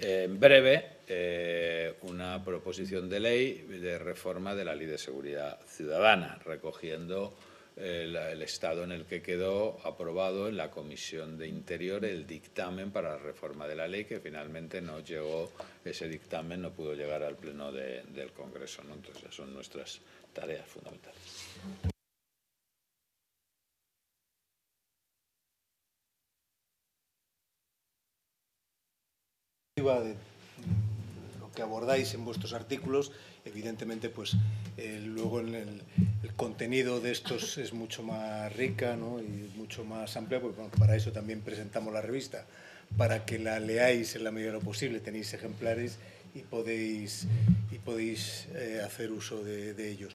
eh, en breve eh, una proposición de ley de reforma de la Ley de Seguridad Ciudadana, recogiendo eh, la, el estado en el que quedó aprobado en la Comisión de Interior el dictamen para la reforma de la ley, que finalmente no llegó, ese dictamen no pudo llegar al Pleno de, del Congreso, ¿no? Entonces, esas son nuestras tareas fundamentales. De lo que abordáis en vuestros artículos, evidentemente, pues eh, luego en el, el contenido de estos es mucho más rica, ¿no? Y mucho más amplia, porque bueno, para eso también presentamos la revista, para que la leáis en la medida de lo posible, tenéis ejemplares y podéis, y podéis eh, hacer uso de, de ellos.